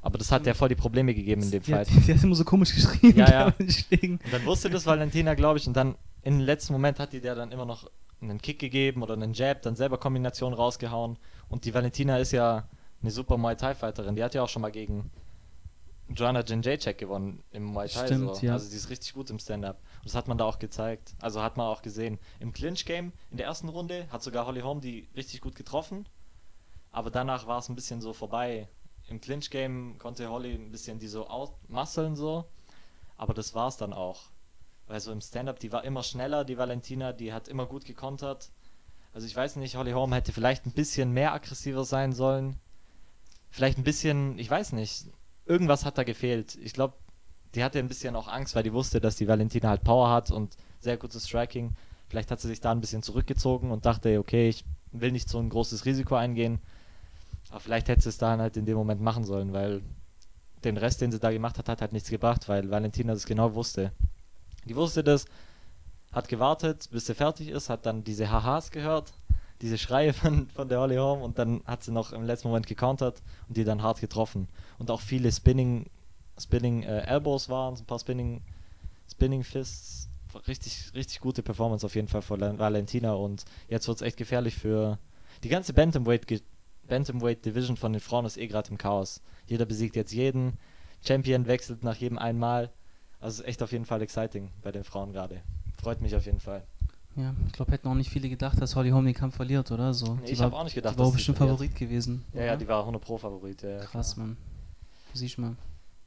aber das hat ja voll die Probleme gegeben in dem die Fight. Hat, die, die hat immer so komisch geschrieben. Ja, ja. Und dann wusste das Valentina, glaube ich, und dann im letzten Moment hat die der dann immer noch einen Kick gegeben oder einen Jab, dann selber Kombination rausgehauen. Und die Valentina ist ja eine super Muay Thai Fighterin, die hat ja auch schon mal gegen Joanna Jędrzejczyk gewonnen im Muay Thai. Stimmt, so. Ja. Also die ist richtig gut im Stand-Up. Und das hat man da auch gezeigt. Also hat man auch gesehen. Im Clinch-Game in der ersten Runde hat sogar Holly Holm die richtig gut getroffen. Aber danach war es ein bisschen so vorbei. Im Clinch-Game konnte Holly ein bisschen die so outmusseln so. Aber das war es dann auch. Weil so im Stand-Up, die war immer schneller, die Valentina, die hat immer gut gekontert. Also ich weiß nicht, Holly Holm hätte vielleicht ein bisschen mehr aggressiver sein sollen. Vielleicht ein bisschen, ich weiß nicht. Irgendwas hat da gefehlt. Ich glaube, die hatte ein bisschen auch Angst, weil die wusste, dass die Valentina halt Power hat und sehr gutes Striking. Vielleicht hat sie sich da ein bisschen zurückgezogen und dachte, okay, ich will nicht so ein großes Risiko eingehen. Aber vielleicht hätte sie es dann halt in dem Moment machen sollen, weil den Rest, den sie da gemacht hat, hat halt nichts gebracht, weil Valentina das genau wusste. Die wusste das, hat gewartet, bis sie fertig ist, hat dann diese Hahas gehört, diese Schreie von, von der Holly Holm, und dann hat sie noch im letzten Moment gecountert und die dann hart getroffen. Und auch viele Spinning Spinning äh, Elbows waren, so ein paar Spinning Spinning Fists. Richtig, richtig gute Performance auf jeden Fall von Valentina, und jetzt wird es echt gefährlich für die ganze Bantamweight, Bantamweight Division von den Frauen, ist eh gerade im Chaos. Jeder besiegt jetzt jeden, Champion wechselt nach jedem einmal. Also ist echt auf jeden Fall exciting bei den Frauen gerade. Freut mich auf jeden Fall. Ja, ich glaube, hätten auch nicht viele gedacht, dass Holly Holm den Kampf verliert, oder so. Nee, ich habe auch nicht gedacht, die war, dass war bestimmt verliert. Favorit gewesen. Ja, ja, die war hundert Pro Favorit. Ja, krass, klar. Mann. Du siehst mal.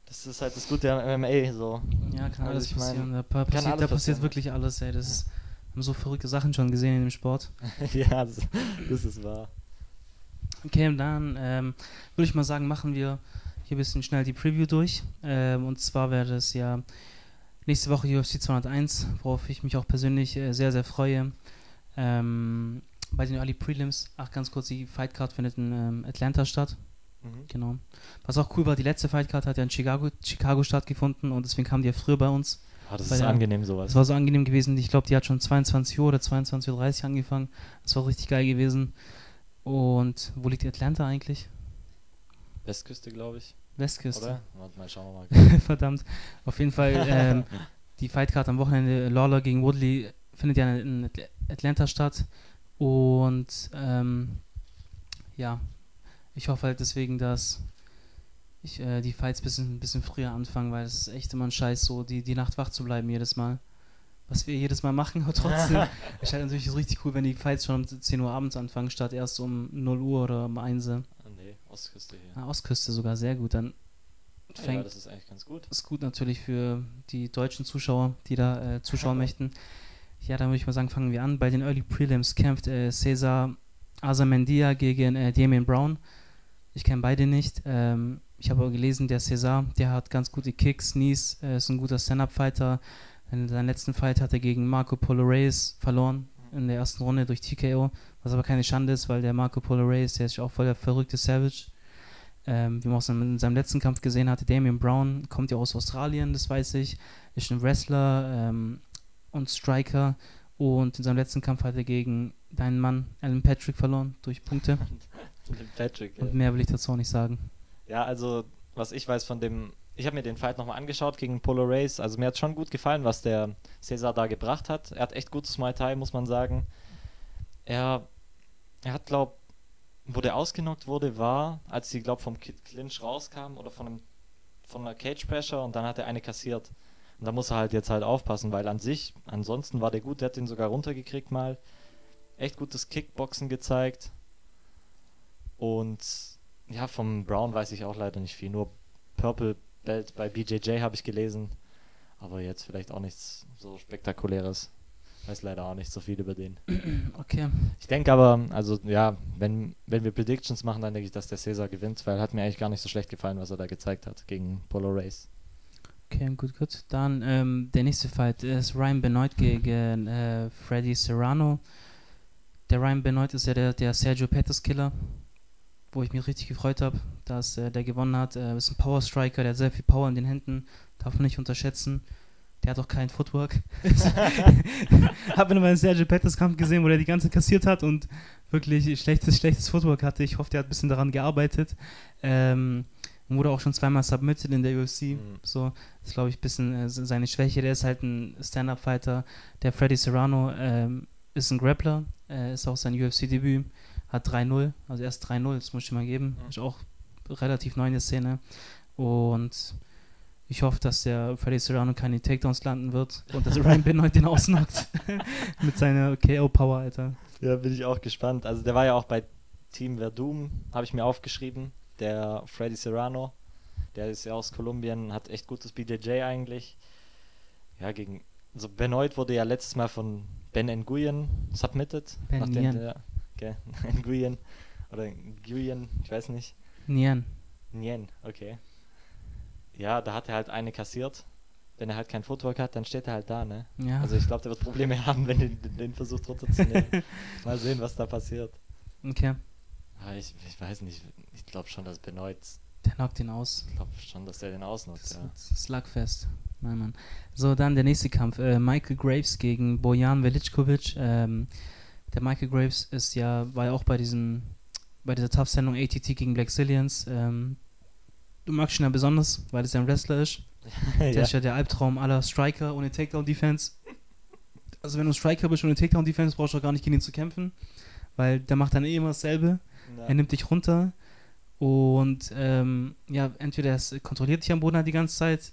Das ist halt das Gute am M M A, so. Ja, kann alles also, passieren. Meine, da kann passiert, alles da passiert passieren. Wirklich alles, ey. Das ja. ist, haben so verrückte Sachen schon gesehen in dem Sport. Ja, das, das ist wahr. Okay, dann ähm, würde ich mal sagen, machen wir hier ein bisschen schnell die Preview durch. Ähm, und zwar wäre das ja nächste Woche U F C zweihunderteins, worauf ich mich auch persönlich äh, sehr, sehr freue. Ähm, bei den Early Prelims, ach ganz kurz, die Fightcard findet in ähm, Atlanta statt. Mhm. Genau. Was auch cool war, die letzte Fightcard hat ja in Chicago, Chicago stattgefunden, und deswegen kam die ja früher bei uns. Ah, das ist angenehm sowas. Das war so angenehm gewesen. Ich glaube, die hat schon zweiundzwanzig Uhr oder zweiundzwanzig Uhr dreißig angefangen. Das war richtig geil gewesen. Und wo liegt die Atlanta eigentlich? Westküste, glaube ich. Westküste. Oder? Warte mal, schauen wir mal. Verdammt. Auf jeden Fall, ähm, die Fightcard am Wochenende, Lawler gegen Woodley, findet ja in Atl- Atlanta statt. Und ähm, ja, ich hoffe halt deswegen, dass ich äh, die Fights ein bisschen, bisschen früher anfangen, weil es ist echt immer ein Scheiß, so die, die Nacht wach zu bleiben jedes Mal. Was wir jedes Mal machen, aber trotzdem ist halt natürlich richtig cool, wenn die Fights schon um zehn Uhr abends anfangen, statt erst um null Uhr oder um eins Uhr. Ostküste hier. Ah, Ostküste sogar, sehr gut. Dann fängt ja, das ist eigentlich ganz gut. Ist gut natürlich für die deutschen Zuschauer, die da äh, zuschauen möchten. Ja, dann würde ich mal sagen, fangen wir an. Bei den Early Prelims kämpft äh, Cesar Azamendia gegen äh, Damian Brown. Ich kenne beide nicht. Ähm, ich habe aber gelesen, der Cesar, der hat ganz gute Kicks, Knees, äh, ist ein guter Stand-Up-Fighter. In seinem letzten Fight hat er gegen Marco Polo Reyes verloren in der ersten Runde durch T K O, was aber keine Schande ist, weil der Marco Polo Reyes, der ist auch voll der verrückte Savage. Ähm, wie man auch in seinem letzten Kampf gesehen hatte, Damian Brown kommt ja aus Australien, das weiß ich, ist ein Wrestler ähm, und Striker, und in seinem letzten Kampf hat er gegen deinen Mann Alan Patrick verloren durch Punkte. Patrick, ja. Und mehr will ich dazu auch nicht sagen. Ja, also was ich weiß von dem, ich habe mir den Fight nochmal angeschaut gegen Polo Reyes, also mir hat schon gut gefallen, was der Cesar da gebracht hat. Er hat echt gutes Muay Thai, muss man sagen. Er, er hat, glaube ich, wo der ausgenockt wurde, war, als sie, glaube ich, vom Clinch rauskamen oder von, einem, von einer Cage Pressure, und dann hat er eine kassiert. Und da muss er halt jetzt halt aufpassen, weil an sich, ansonsten war der gut, der hat den sogar runtergekriegt mal. Echt gutes Kickboxen gezeigt. Und ja, vom Brown weiß ich auch leider nicht viel, nur Purple Belt bei B J J habe ich gelesen, aber jetzt vielleicht auch nichts so Spektakuläres. Weiß leider auch nicht so viel über den. Okay. Ich denke aber, also ja, wenn, wenn wir Predictions machen, dann denke ich, dass der Cesar gewinnt, weil hat mir eigentlich gar nicht so schlecht gefallen, was er da gezeigt hat gegen Polo Reyes. Okay, gut, gut. Dann ähm, der nächste Fight ist Ryan Benoit gegen äh, Freddy Serrano. Der Ryan Benoit ist ja der, der Sergio Pettis-Killer, wo ich mich richtig gefreut habe, dass äh, der gewonnen hat. Er äh, ist ein Power-Striker, der hat sehr viel Power in den Händen, darf man nicht unterschätzen. Der hat auch kein Footwork. Habe nochmal einen Sergio Pettis-Kampf gesehen, wo der die ganze kassiert hat und wirklich schlechtes, schlechtes Footwork hatte. Ich hoffe, der hat ein bisschen daran gearbeitet. Ähm, wurde auch schon zweimal submitted in der U F C. Mhm. So, das ist, glaube ich, ein bisschen äh, seine Schwäche. Der ist halt ein Stand-Up-Fighter. Der Freddy Serrano ähm, ist ein Grappler, äh, ist auch sein U F C-Debüt. Hat drei null, also erst drei null, das muss ich mal geben. Mhm. Ist auch relativ neu in der Szene. Und ich hoffe, dass der Freddy Serrano keine Takedowns landen wird und dass Ryan Benoit den ausnockt mit seiner K O-Power, Alter. Ja, bin ich auch gespannt. Also der war ja auch bei Team Verdum, habe ich mir aufgeschrieben, der Freddy Serrano. Der ist ja aus Kolumbien, hat echt gutes B J J eigentlich. Ja, gegen, also Benoit wurde ja letztes Mal von Ben Nguyen submitted. Ben Nguyen. Okay, Nguyen oder Nguyen, ich weiß nicht. Nguyen. Nguyen, okay. Ja, da hat er halt eine kassiert. Wenn er halt kein Footwork hat, dann steht er halt da, ne? Ja. Also ich glaube, der wird Probleme haben, wenn er den, den versucht runterzunehmen. Mal sehen, was da passiert. Okay. Aber ich, ich weiß nicht, ich glaube schon, dass Benoit... Der knockt ihn aus. Ich glaube schon, dass der den ausnockt, das, ja. Slugfest. Nein, Mann. So, dann der nächste Kampf. Äh, Michael Graves gegen Bojan Veličković. Ähm... der Michael Graves ist ja, war ja auch bei diesem, bei dieser Tough-Sendung A T T gegen Black Zillions. Ähm, du magst ihn ja besonders, weil es ja ein Wrestler ist. Der ja. ist ja der Albtraum aller Striker ohne Takedown-Defense. Also wenn du Striker bist ohne Takedown-Defense, brauchst du auch gar nicht gegen ihn zu kämpfen, weil der macht dann eh immer dasselbe. Ja. Er nimmt dich runter und ähm, ja, entweder er kontrolliert dich am Boden halt die ganze Zeit,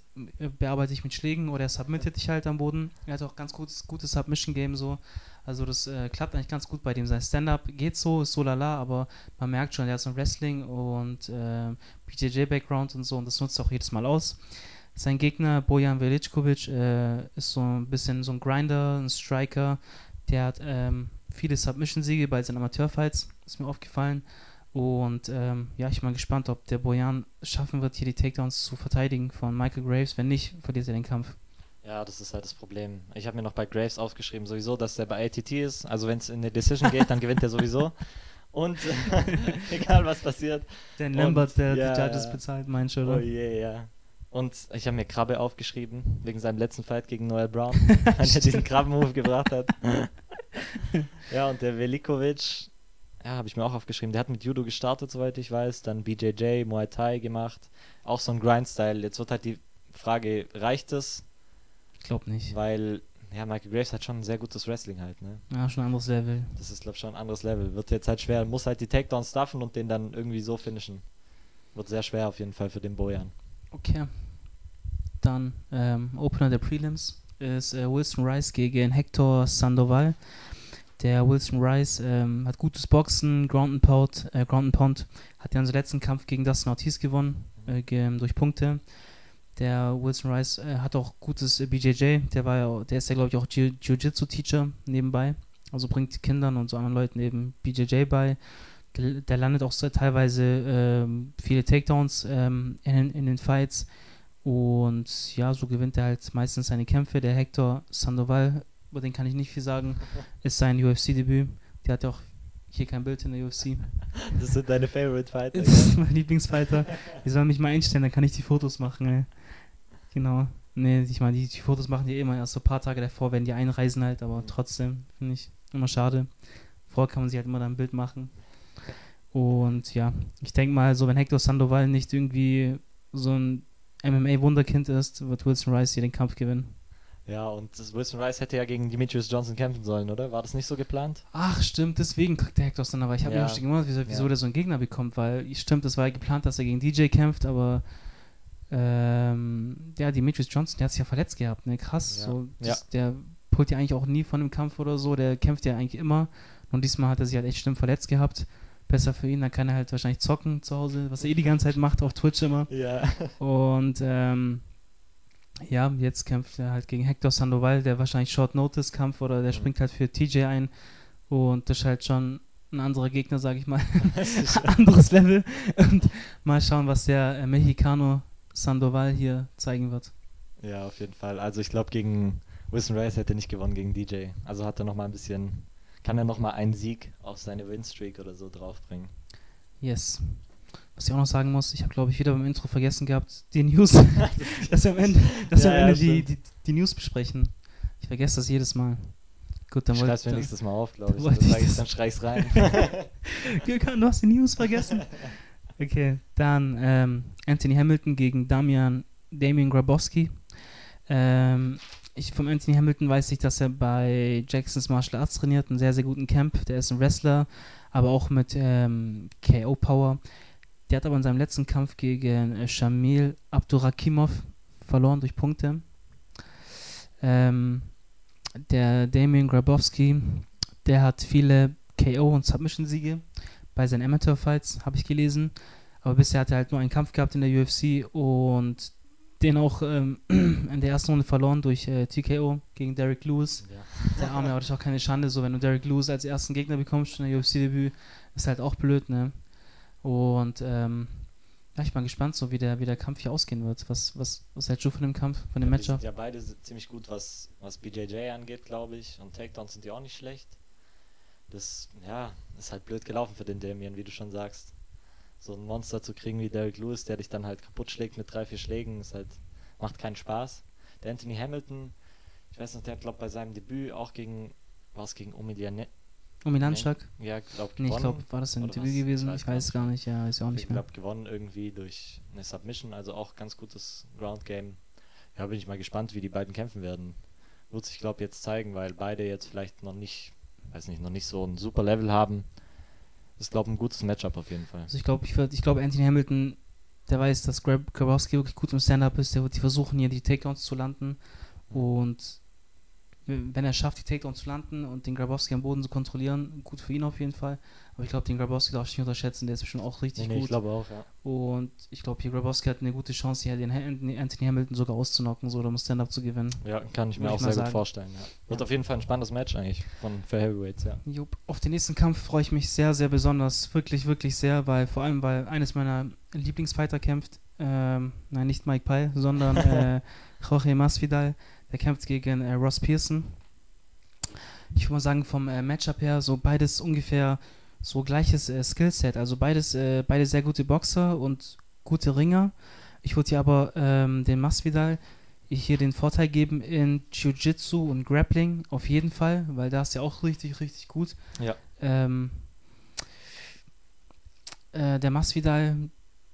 bearbeitet dich mit Schlägen, oder er submittet dich halt am Boden. Er hat auch ganz gutes, gutes Submission-Game so. Also das äh, klappt eigentlich ganz gut bei dem. Sein Stand-Up geht so, ist so lala, aber man merkt schon, der hat so ein Wrestling und äh, B J J-Background und so, und das nutzt er auch jedes Mal aus. Sein Gegner, Bojan Mihajlović, äh, ist so ein bisschen so ein Grinder, ein Striker. Der hat ähm, viele Submission-Siege bei seinen Amateurfights, ist mir aufgefallen. Und ähm, ja, ich bin mal gespannt, ob der Bojan schaffen wird, hier die Takedowns zu verteidigen von Michael Graves. Wenn nicht, verliert er den Kampf. Ja, das ist halt das Problem. Ich habe mir noch bei Graves aufgeschrieben, sowieso, dass der bei A T T ist. Also wenn es in eine Decision geht, dann gewinnt er sowieso. Und egal, was passiert. Den Lambert, der ja, die Judges bezahlt, meinst du, oder? Oh je, yeah, ja. Und ich habe mir Krabbe aufgeschrieben, wegen seinem letzten Fight gegen Noel Brown, als er diesen Krabben-Move gebracht hat. Ja, und der Velikovic, ja, habe ich mir auch aufgeschrieben. Der hat mit Judo gestartet, soweit ich weiß. Dann B J J, Muay Thai gemacht. Auch so ein Grind-Style. Jetzt wird halt die Frage, reicht es? Ich glaube nicht. Weil, ja, Michael Graves hat schon ein sehr gutes Wrestling halt, ne? Ja, schon ein anderes Level. Das ist, glaube ich, schon ein anderes Level. Wird jetzt halt schwer. Muss halt die Takedowns staffen und den dann irgendwie so finishen. Wird sehr schwer auf jeden Fall für den Bojan. Okay. Dann ähm, Opener der Prelims ist äh, Wilson Reis gegen Hector Sandoval. Der Wilson Reis ähm, hat gutes Boxen, Ground and Pound, äh, Ground and Pound, hat ja seinen letzten Kampf gegen Dustin Ortiz gewonnen, äh, ge- durch Punkte. Der Wilson Reis äh, hat auch gutes äh, B J J, der war ja, der ist ja, glaube ich, auch Jiu- Jiu-Jitsu-Teacher nebenbei, also bringt Kindern und so anderen Leuten eben B J J bei. Der, der landet auch so, teilweise äh, viele Takedowns äh, in, in den Fights. Und ja, so gewinnt er halt meistens seine Kämpfe. Der Hector Sandoval, über den kann ich nicht viel sagen, ist sein U F C-Debüt. Der hat ja auch hier kein Bild in der U F C. Das sind deine Favorite Fighter. Das ist mein Lieblingsfighter. Die sollen mich mal einstellen, dann kann ich die Fotos machen. Ey. Genau. Nee, ich meine, die, die Fotos machen die immer erst so ein paar Tage davor, wenn die einreisen halt. Aber trotzdem finde ich immer schade. Vorher kann man sich halt immer dann ein Bild machen. Und ja, ich denke mal so, wenn Hector Sandoval nicht irgendwie so ein M M A-Wunderkind ist, wird Wilson Reis hier den Kampf gewinnen. Ja, und Wilson Reis hätte ja gegen Demetrious Johnson kämpfen sollen, oder? War das nicht so geplant? Ach, stimmt, deswegen kriegt der Hector dann, aber ich habe ja. mir schon gewundert, wieso, wieso ja. der so einen Gegner bekommt, weil, stimmt, das war ja geplant, dass er gegen D J kämpft, aber ähm, ja, Demetrious Johnson, der hat sich ja verletzt gehabt, ne, krass, ja. so, das, ja. der pullt ja eigentlich auch nie von einem Kampf oder so, der kämpft ja eigentlich immer, und diesmal hat er sich halt echt schlimm verletzt gehabt. Besser für ihn, dann kann er halt wahrscheinlich zocken zu Hause, was er eh die ganze Zeit macht, auf Twitch immer. Ja. Und ähm, ja, jetzt kämpft er halt gegen Hector Sandoval, der wahrscheinlich Short-Notice-Kampf, oder der mhm. springt halt für T J ein. Und das ist halt schon ein anderer Gegner, sag ich mal. Anderes Level. Und mal schauen, was der äh, Mexicano Sandoval hier zeigen wird. Ja, auf jeden Fall. Also ich glaube, gegen Wilson Reis hätte er nicht gewonnen, gegen D J. Also hat er nochmal ein bisschen... Kann er nochmal einen Sieg auf seine Winstreak oder so draufbringen. Yes. Was ich auch noch sagen muss, ich habe, glaube ich, wieder beim Intro vergessen gehabt, die News, dass wir am Ende, dass ja, wir am Ende ja, die, die, die News besprechen. Ich vergesse das jedes Mal. Gut, dann wollte ich... Schreib's mir nächstes Mal auf, glaube ich. Dann, ich das. Dann schrei's rein. Du hast die News vergessen. Okay, dann ähm, Anthony Hamilton gegen Damian, Damian Grabowski. Ähm... Ich, vom Anthony Hamilton weiß ich, dass er bei Jacksons Martial Arts trainiert, einen sehr, sehr guten Camp. Der ist ein Wrestler, aber auch mit ähm, K O-Power. Der hat aber in seinem letzten Kampf gegen äh, Shamil Abdurakhimov verloren durch Punkte. Ähm, der Damian Grabowski, der hat viele K O- und Submission-Siege bei seinen Amateur-Fights, habe ich gelesen. Aber bisher hat er halt nur einen Kampf gehabt in der U F C und den auch ähm, in der ersten Runde verloren durch äh, T K O gegen Derrick Lewis. Ja. Der Arme, aber das ist auch keine Schande. So, wenn du Derrick Lewis als ersten Gegner bekommst in der U F C-Debüt, ist halt auch blöd, ne? Und ähm, ja, ich bin gespannt, so wie der, wie der Kampf hier ausgehen wird. Was, was, was hältst du von dem Kampf, von dem ja, Matchup? Die sind ja beide ziemlich gut, was, was B J J angeht, glaube ich. Und Takedowns sind ja auch nicht schlecht. Das, ja, ist halt blöd gelaufen für den Damien, wie du schon sagst. So ein Monster zu kriegen wie Derrick Lewis, der dich dann halt kaputt schlägt mit drei, vier Schlägen, ist halt, macht keinen Spaß. Der Anthony Hamilton, ich weiß noch, der hat, glaube ich, bei seinem Debüt auch gegen, war es gegen Omelianenko Dominanzschlag? Ja, glaube ich. Nee, ich glaube, war das ein Debüt gewesen? Ich weiß gar nicht, ja, ist ja auch nicht mehr. Ich glaube, gewonnen irgendwie durch eine Submission, also auch ganz gutes Ground-Game. Ja, bin ich mal gespannt, wie die beiden kämpfen werden. Wird sich, glaube ich, jetzt zeigen, weil beide jetzt vielleicht noch nicht, weiß nicht, noch nicht so ein super Level haben. Ist, glaube ich, ein gutes Matchup auf jeden Fall. Also ich glaube, ich, ich glaube, Anthony Hamilton, der weiß, dass Grab Grabowski wirklich gut im Stand-Up ist, der wird die versuchen, hier die Takedowns zu landen und wenn er schafft, die Takedown zu landen und den Grabowski am Boden zu kontrollieren, gut für ihn auf jeden Fall. Aber ich glaube, den Grabowski darf ich nicht unterschätzen, der ist bestimmt auch richtig nee, gut. Ich glaube auch, ja. Und ich glaube, hier Grabowski hat eine gute Chance, hier den Anthony Hamilton sogar auszunocken, so, oder um Stand-Up zu gewinnen. Ja, kann ich mir auch sehr gut vorstellen. Ja. Wird ja. auf jeden Fall ein spannendes Match eigentlich von für Heavyweights, ja. Jupp. Auf den nächsten Kampf freue ich mich sehr, sehr besonders. Wirklich, wirklich sehr, weil vor allem, weil eines meiner Lieblingsfighter kämpft, ähm, nein, nicht Mike Pyle, sondern äh, Jorge Masvidal. Der kämpft gegen äh, Ross Pearson. Ich würde mal sagen, vom äh, Matchup her, so beides ungefähr so gleiches äh, Skillset. Also beides, äh, beide sehr gute Boxer und gute Ringer. Ich würde hier aber ähm, den Masvidal hier den Vorteil geben in Jiu-Jitsu und Grappling, auf jeden Fall, weil da ist ja auch richtig, richtig gut. Ja. Ähm, äh, der Masvidal...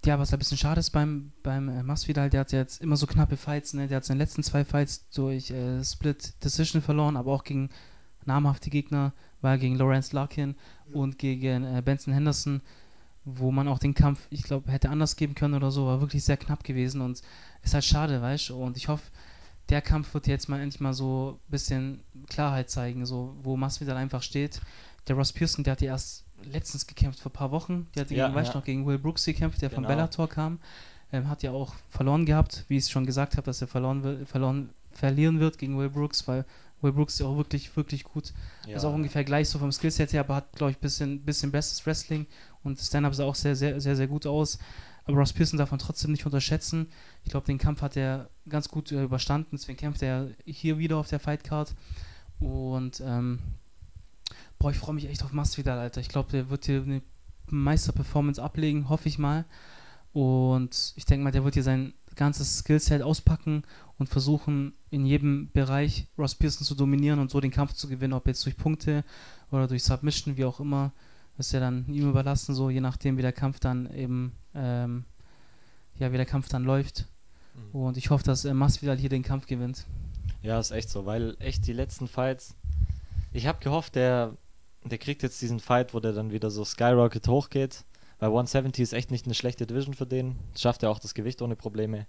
Ja, was ein bisschen schade ist beim, beim Masvidal, der hat jetzt immer so knappe Fights, ne? Der hat seine letzten zwei Fights durch äh, Split Decision verloren, aber auch gegen namhafte Gegner, war gegen Lawrence Larkin ja. und gegen äh, Benson Henderson, wo man auch den Kampf, ich glaube, hätte anders geben können oder so, war wirklich sehr knapp gewesen und ist halt schade, weißt du, und ich hoffe, der Kampf wird jetzt mal endlich mal so ein bisschen Klarheit zeigen, so, wo Masvidal einfach steht. Der Ross Pearson, der hat die erst letztens gekämpft, vor ein paar Wochen. Der hat ja, gegen, ja. Weißt du noch, gegen Will Brooks gekämpft, der genau. von Bellator kam. Ähm, hat ja auch verloren gehabt, wie ich es schon gesagt habe, dass er verloren will, verloren, verlieren wird gegen Will Brooks, weil Will Brooks ist ja auch wirklich, wirklich gut. Ja. Ist auch ungefähr gleich so vom Skillset her, aber hat, glaube ich, ein bisschen, bisschen bestes Wrestling und Stand-Up sah auch sehr, sehr, sehr, sehr gut aus. Aber Ross Pearson darf man trotzdem nicht unterschätzen. Ich glaube, den Kampf hat er ganz gut äh, überstanden, deswegen kämpft er hier wieder auf der Fightcard. Und, ähm, boah, ich freue mich echt auf Masvidal, Alter. Ich glaube, der wird hier eine Meisterperformance ablegen, hoffe ich mal. Und ich denke mal, der wird hier sein ganzes Skillset auspacken und versuchen, in jedem Bereich Ross Pearson zu dominieren und so den Kampf zu gewinnen, ob jetzt durch Punkte oder durch Submission, wie auch immer. Das ist ja dann ihm überlassen, so je nachdem, wie der Kampf dann eben, ähm, ja, wie der Kampf dann läuft. Mhm. Und ich hoffe, dass äh, Masvidal hier den Kampf gewinnt. Ja, ist echt so, weil echt die letzten Fights, ich habe gehofft, der... Der kriegt jetzt diesen Fight, wo der dann wieder so Skyrocket hochgeht, weil hundertsiebzig ist echt nicht eine schlechte Division für den. Schafft er auch das Gewicht ohne Probleme.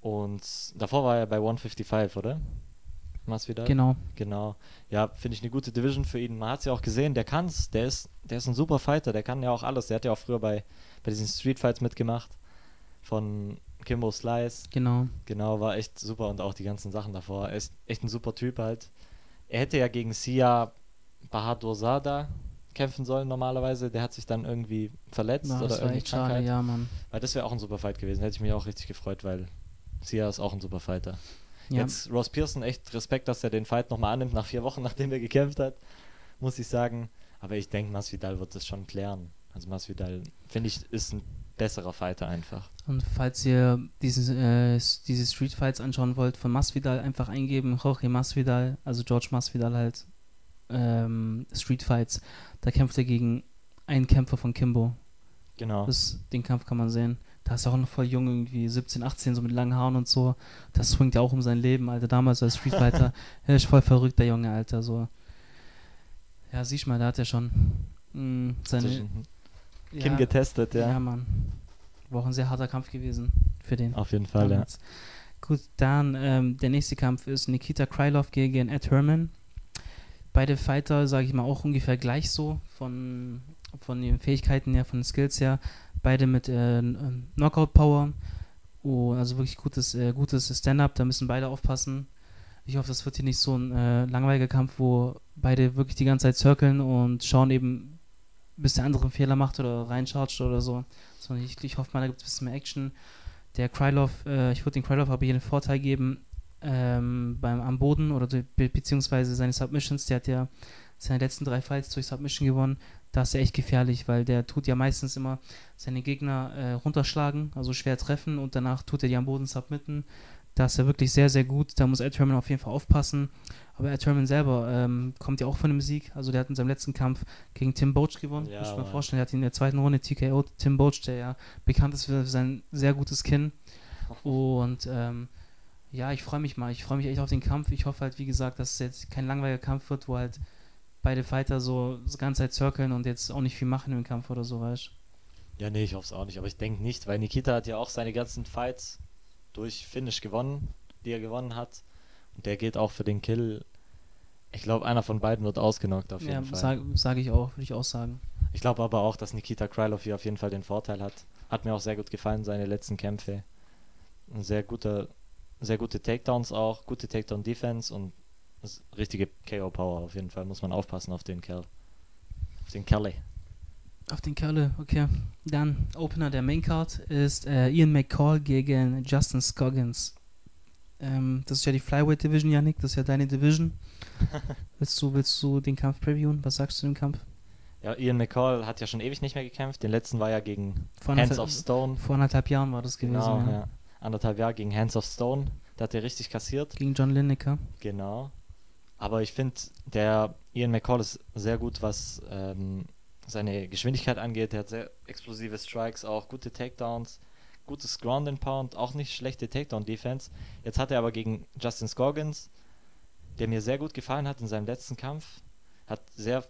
Und davor war er bei hundertfünfundfünfzig, oder? Masvidal? Genau. Genau. Ja, finde ich eine gute Division für ihn. Man hat es ja auch gesehen, der kann's. Der ist, der ist ein super Fighter, der kann ja auch alles. Der hat ja auch früher bei, bei diesen Streetfights mitgemacht von Kimbo Slice. Genau. Genau, war echt super und auch die ganzen Sachen davor. Er ist echt ein super Typ halt. Er hätte ja gegen Sia Bahadurzada kämpfen sollen normalerweise, der hat sich dann irgendwie verletzt ja, oder irgendwie Krankheit. Ja, Mann. Weil das wäre auch ein super Fight gewesen, hätte ich mich auch richtig gefreut, weil Sia ist auch ein super Fighter. Ja. Jetzt Ross Pearson, echt Respekt, dass er den Fight nochmal annimmt, nach vier Wochen, nachdem er gekämpft hat, muss ich sagen. Aber ich denke, Masvidal wird das schon klären. Also Masvidal, finde ich, ist ein besserer Fighter einfach. Und falls ihr diesen, äh, diese Street Fights anschauen wollt, von Masvidal einfach eingeben, Jorge Masvidal, also George Masvidal halt, Street Fights, da kämpft er gegen einen Kämpfer von Kimbo. Genau. Das, den Kampf kann man sehen. Da ist er auch noch voll jung, irgendwie siebzehn, achtzehn, so mit langen Haaren und so. Das swingt ja auch um sein Leben, Alter. Damals als Street Fighter. Er ist voll verrückt, der Junge, Alter. So. Ja, siehst mal, da hat er schon mh, seine... Ja, Kim getestet, ja. Ja, Mann. War auch ein sehr harter Kampf gewesen für den. Auf jeden Fall, damals. Ja. Gut, dann ähm, der nächste Kampf ist Nikita Krylov gegen Ed Herman. Beide Fighter, sage ich mal, auch ungefähr gleich so, von, von den Fähigkeiten her, von den Skills her. Beide mit äh, Knockout-Power, oh, also wirklich gutes, äh, gutes Stand-Up, da müssen beide aufpassen. Ich hoffe, das wird hier nicht so ein äh, langweiliger Kampf, wo beide wirklich die ganze Zeit circlen und schauen eben, bis der andere einen Fehler macht oder reinchargt oder so. Sondern ich, ich hoffe mal, da gibt es ein bisschen mehr Action. Der Krylov, äh, ich würde den Krylov aber hier den Vorteil geben, Ähm, beim am Boden oder be beziehungsweise seine Submissions, der hat ja seine letzten drei Fights durch Submission gewonnen, da ist er echt gefährlich, weil der tut ja meistens immer seine Gegner äh, runterschlagen, also schwer treffen und danach tut er die am Boden submitten, Da ist er wirklich sehr, sehr gut. Da muss Ed Herman auf jeden Fall aufpassen. Aber Ed Herman selber ähm, kommt ja auch von einem Sieg. Also der hat in seinem letzten Kampf gegen Tim Boach gewonnen. Ja, muss ich mir vorstellen. Der hat ihn in der zweiten Runde T K O. Tim Boach, der ja bekannt ist für sein sehr gutes Kinn. Und ähm, ja, ich freue mich mal. Ich freue mich echt auf den Kampf. Ich hoffe halt, wie gesagt, dass es jetzt kein langweiliger Kampf wird, wo halt beide Fighter so die ganze Zeit circlen und jetzt auch nicht viel machen im Kampf oder so, weißt du? Ja, nee, ich hoffe es auch nicht. Aber ich denke nicht, weil Nikita hat ja auch seine ganzen Fights durch Finish gewonnen, die er gewonnen hat. Und der geht auch für den Kill. Ich glaube, einer von beiden wird ausgenockt auf jeden ja, Fall. Sag, sag ich auch, würde ich auch sagen. Ich glaube aber auch, dass Nikita Krylov hier auf jeden Fall den Vorteil hat. Hat mir auch sehr gut gefallen, seine letzten Kämpfe. Ein sehr guter, sehr gute Takedowns auch, gute Takedown-Defense und richtige K O-Power auf jeden Fall. Muss man aufpassen auf den Kerl. Auf den Kerle. Auf den Kerle, okay. Dann Opener der Maincard ist äh, Ian McCall gegen Justin Scoggins. Ähm, das ist ja die Flyweight Division, Yannick. Das ist ja deine Division. willst, du, willst du den Kampf previewen? Was sagst du dem Kampf? Ja, Ian McCall hat ja schon ewig nicht mehr gekämpft. Den letzten war ja gegen Hands of Stone. Vor anderthalb Jahren war das gewesen. Genau, ja. ja. Anderthalb Jahre gegen Hands of Stone. Da hat er richtig kassiert. Gegen John Lineker. Genau. Aber ich finde, der Ian McCall ist sehr gut, was ähm, seine Geschwindigkeit angeht. Er hat sehr explosive Strikes, auch gute Takedowns, gutes Ground and Pound, auch nicht schlechte Takedown-Defense. Jetzt hat er aber gegen Justin Scoggins, der mir sehr gut gefallen hat in seinem letzten Kampf, hat sehr,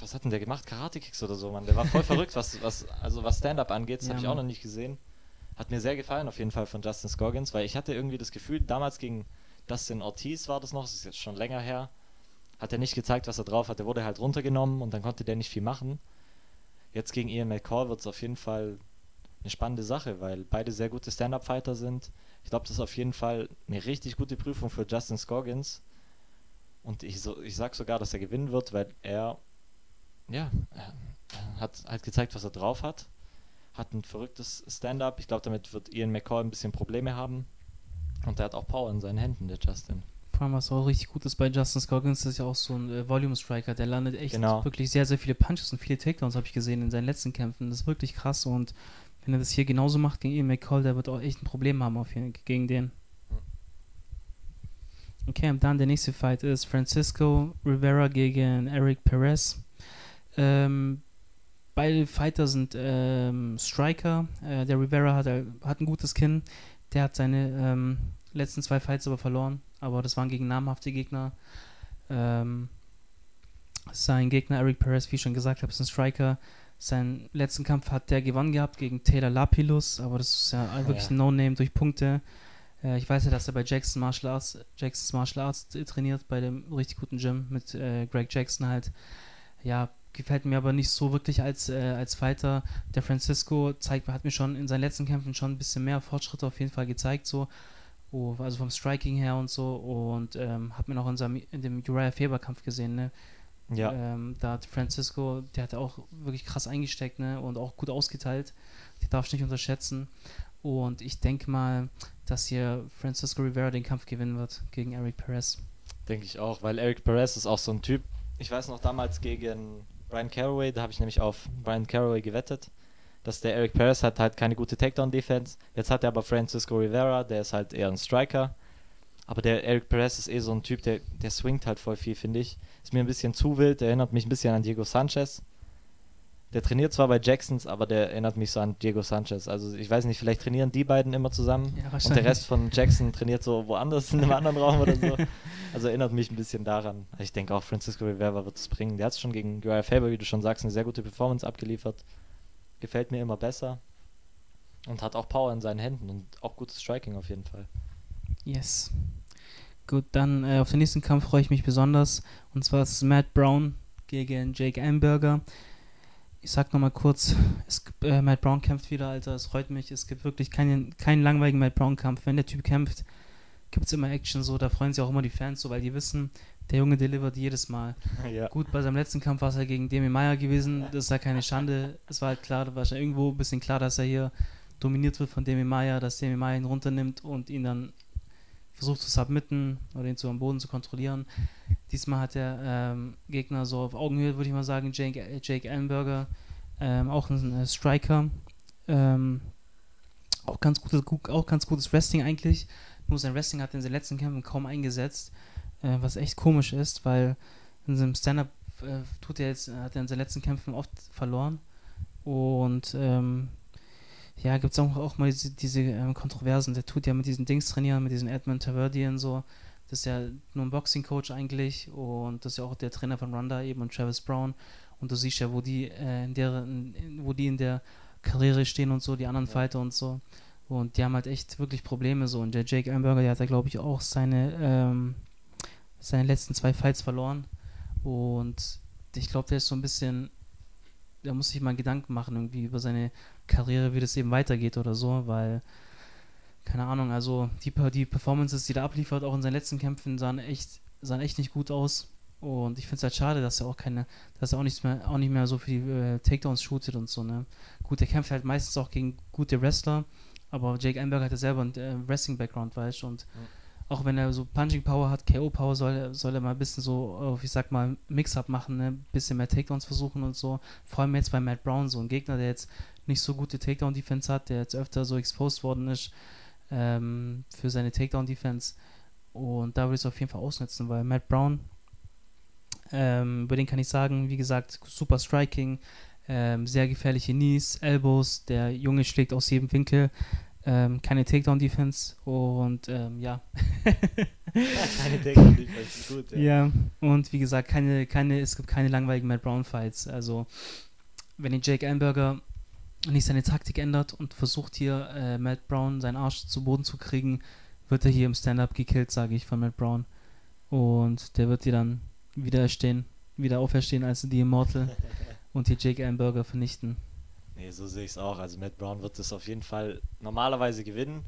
was hat denn der gemacht? Karate-Kicks oder so, Mann. Der war voll verrückt, was, was, also was Stand-Up angeht. Das ja, habe ich auch noch nicht gesehen. Hat mir sehr gefallen auf jeden Fall von Justin Scoggins, weil ich hatte irgendwie das Gefühl, damals gegen Dustin Ortiz war das noch, das ist jetzt schon länger her, hat er nicht gezeigt, was er drauf hat. Der wurde halt runtergenommen und dann konnte der nicht viel machen. Jetzt gegen Ian McCall wird es auf jeden Fall eine spannende Sache, weil beide sehr gute Stand-Up-Fighter sind. Ich glaube, das ist auf jeden Fall eine richtig gute Prüfung für Justin Scoggins. Und ich, so, ich sage sogar, dass er gewinnen wird, weil er, ja, er hat halt gezeigt, was er drauf hat. Hat ein verrücktes Stand-Up. Ich glaube, damit wird Ian McCall ein bisschen Probleme haben. Und der hat auch Power in seinen Händen, der Justin. Vor allem, was auch richtig gut ist bei Justin Scoggins, das ist ja auch so ein äh, Volume-Striker. Der landet echt genau. wirklich sehr, sehr viele Punches und viele Takedowns, habe ich gesehen in seinen letzten Kämpfen. Das ist wirklich krass. Und wenn er das hier genauso macht gegen Ian McCall, der wird auch echt ein Problem haben auf jeden, gegen den. Okay, und dann der nächste Fight ist Francisco Rivera gegen Eric Perez. Ähm... Beide Fighter sind ähm, Striker. Äh, der Rivera hat, äh, hat ein gutes Kinn. Der hat seine ähm, letzten zwei Fights aber verloren. Aber das waren gegen namhafte Gegner. Ähm, sein Gegner Eric Perez, wie ich schon gesagt habe, ist ein Striker. Seinen letzten Kampf hat der gewonnen gehabt gegen Taylor Lapillus. Aber das ist ja wirklich ja. ein No-Name durch Punkte. Äh, ich weiß ja, dass er bei Jackson Martial Arts, Jackson's Martial Arts trainiert. Bei dem richtig guten Gym mit äh, Greg Jackson halt. Ja, gefällt mir aber nicht so wirklich als, äh, als Fighter. Der Francisco zeigt, hat mir schon in seinen letzten Kämpfen schon ein bisschen mehr Fortschritte auf jeden Fall gezeigt, so oh, also vom Striking her und so. Und ähm, hat man auch in, seinem, in dem Uriah Faber-Kampf gesehen, ne? Ja. Ähm, da hat Francisco, der hat auch wirklich krass eingesteckt, ne? Und auch gut ausgeteilt. Den darfst du nicht unterschätzen. Und ich denke mal, dass hier Francisco Rivera den Kampf gewinnen wird gegen Eric Perez. Denke ich auch, weil Eric Perez ist auch so ein Typ. Ich weiß noch damals gegen Brian Caraway, da habe ich nämlich auf Brian Caraway gewettet, dass der Eric Perez hat halt keine gute Takedown-Defense. Jetzt hat er aber Francisco Rivera, der ist halt eher ein Striker. Aber der Eric Perez ist eh so ein Typ, der, der swingt halt voll viel, finde ich. Ist mir ein bisschen zu wild, erinnert mich ein bisschen an Diego Sanchez. Der trainiert zwar bei Jacksons, aber der erinnert mich so an Diego Sanchez. Also ich weiß nicht, vielleicht trainieren die beiden immer zusammen. Ja, und der Rest von Jackson trainiert so woanders, in einem anderen Raum oder so. Also erinnert mich ein bisschen daran. Ich denke auch, Francisco Rivera wird es bringen. Der hat schon gegen Uriah Faber, wie du schon sagst, eine sehr gute Performance abgeliefert. Gefällt mir immer besser. Und hat auch Power in seinen Händen und auch gutes Striking auf jeden Fall. Yes. Gut, dann äh, auf den nächsten Kampf freue ich mich besonders. Und zwar ist Matt Brown gegen Jake Amberger. Ich sag nochmal kurz, es, äh, Matt Brown kämpft wieder, Alter, es freut mich. Es gibt wirklich keinen, keinen langweiligen Matt Brown-Kampf. Wenn der Typ kämpft, gibt es immer Action, so, da freuen sich auch immer die Fans, so, weil die wissen, der Junge delivert jedes Mal. Ja. Gut, bei seinem letzten Kampf war es ja gegen Demi Meyer gewesen, das ist ja keine Schande. Es war halt klar, war schon irgendwo ein bisschen klar, dass er hier dominiert wird von Demi Meyer, dass Demi Meyer ihn runternimmt und ihn dann versucht zu submitten oder ihn so am Boden zu kontrollieren. Diesmal hat der ähm, Gegner so auf Augenhöhe, würde ich mal sagen, Jake, Jake Ellenberger, ähm, auch ein äh, Striker, ähm, Auch ganz gutes, auch ganz gutes Wrestling eigentlich. Nur sein Wrestling hat in den letzten Kämpfen kaum eingesetzt, äh, was echt komisch ist, weil in seinem Stand-Up äh, tut er jetzt, hat er in seinen letzten Kämpfen oft verloren. Und ähm, ja, gibt es auch, auch mal diese, diese ähm, Kontroversen. Der tut ja mit diesen Dings trainieren, mit diesen Edmund Taverdi und so. Das ist ja nur ein Boxing-Coach eigentlich und das ist ja auch der Trainer von Ronda eben und Travis Brown. Und du siehst ja, wo die, äh, in, der, in, wo die in der Karriere stehen und so, die anderen ja. Fighter und so. Und die haben halt echt wirklich Probleme so. Und der Jake Ellenberger, der hat ja, glaube ich, auch seine, ähm, seine letzten zwei Fights verloren. Und ich glaube, der ist so ein bisschen, der muss sich mal Gedanken machen irgendwie über seine Karriere, wie das eben weitergeht oder so, weil, keine Ahnung, also die, die Performances, die er abliefert, auch in seinen letzten Kämpfen, sahen echt, sahen echt nicht gut aus. Und ich finde es halt schade, dass er auch keine, dass er auch nichts mehr, auch nicht mehr so viele äh, Takedowns shootet und so, ne. Gut, er kämpft halt meistens auch gegen gute Wrestler, aber Jake Ellenberger hat ja selber einen äh, Wrestling-Background, weißt du, und ja. Auch wenn er so Punching-Power hat, K O-Power, soll, soll er mal ein bisschen so, ich sag mal, Mix-Up machen, ne, ein bisschen mehr Takedowns versuchen und so. Vor allem jetzt bei Matt Brown, so ein Gegner, der jetzt nicht so gute Takedown-Defense hat, der jetzt öfter so exposed worden ist ähm, für seine Takedown-Defense. Und da würde ich es auf jeden Fall ausnutzen, weil Matt Brown, ähm, über den kann ich sagen, wie gesagt, super Striking, ähm, sehr gefährliche Knees, Elbows, der Junge schlägt aus jedem Winkel. Ähm, keine Takedown-Defense und ähm, ja. ja. Keine Takedown-Defense, gut, ja. Ja, und wie gesagt, keine, keine, es gibt keine langweiligen Matt Brown-Fights. Also, wenn den Jake Ellenberger nicht seine Taktik ändert und versucht hier äh, Matt Brown seinen Arsch zu Boden zu kriegen, wird er hier im Stand-Up gekillt, sage ich, von Matt Brown. Und der wird hier dann wieder erstehen, wieder auferstehen als die Immortal und die Jake Ellenberger vernichten. Nee, so sehe ich es auch. Also Matt Brown wird es auf jeden Fall normalerweise gewinnen.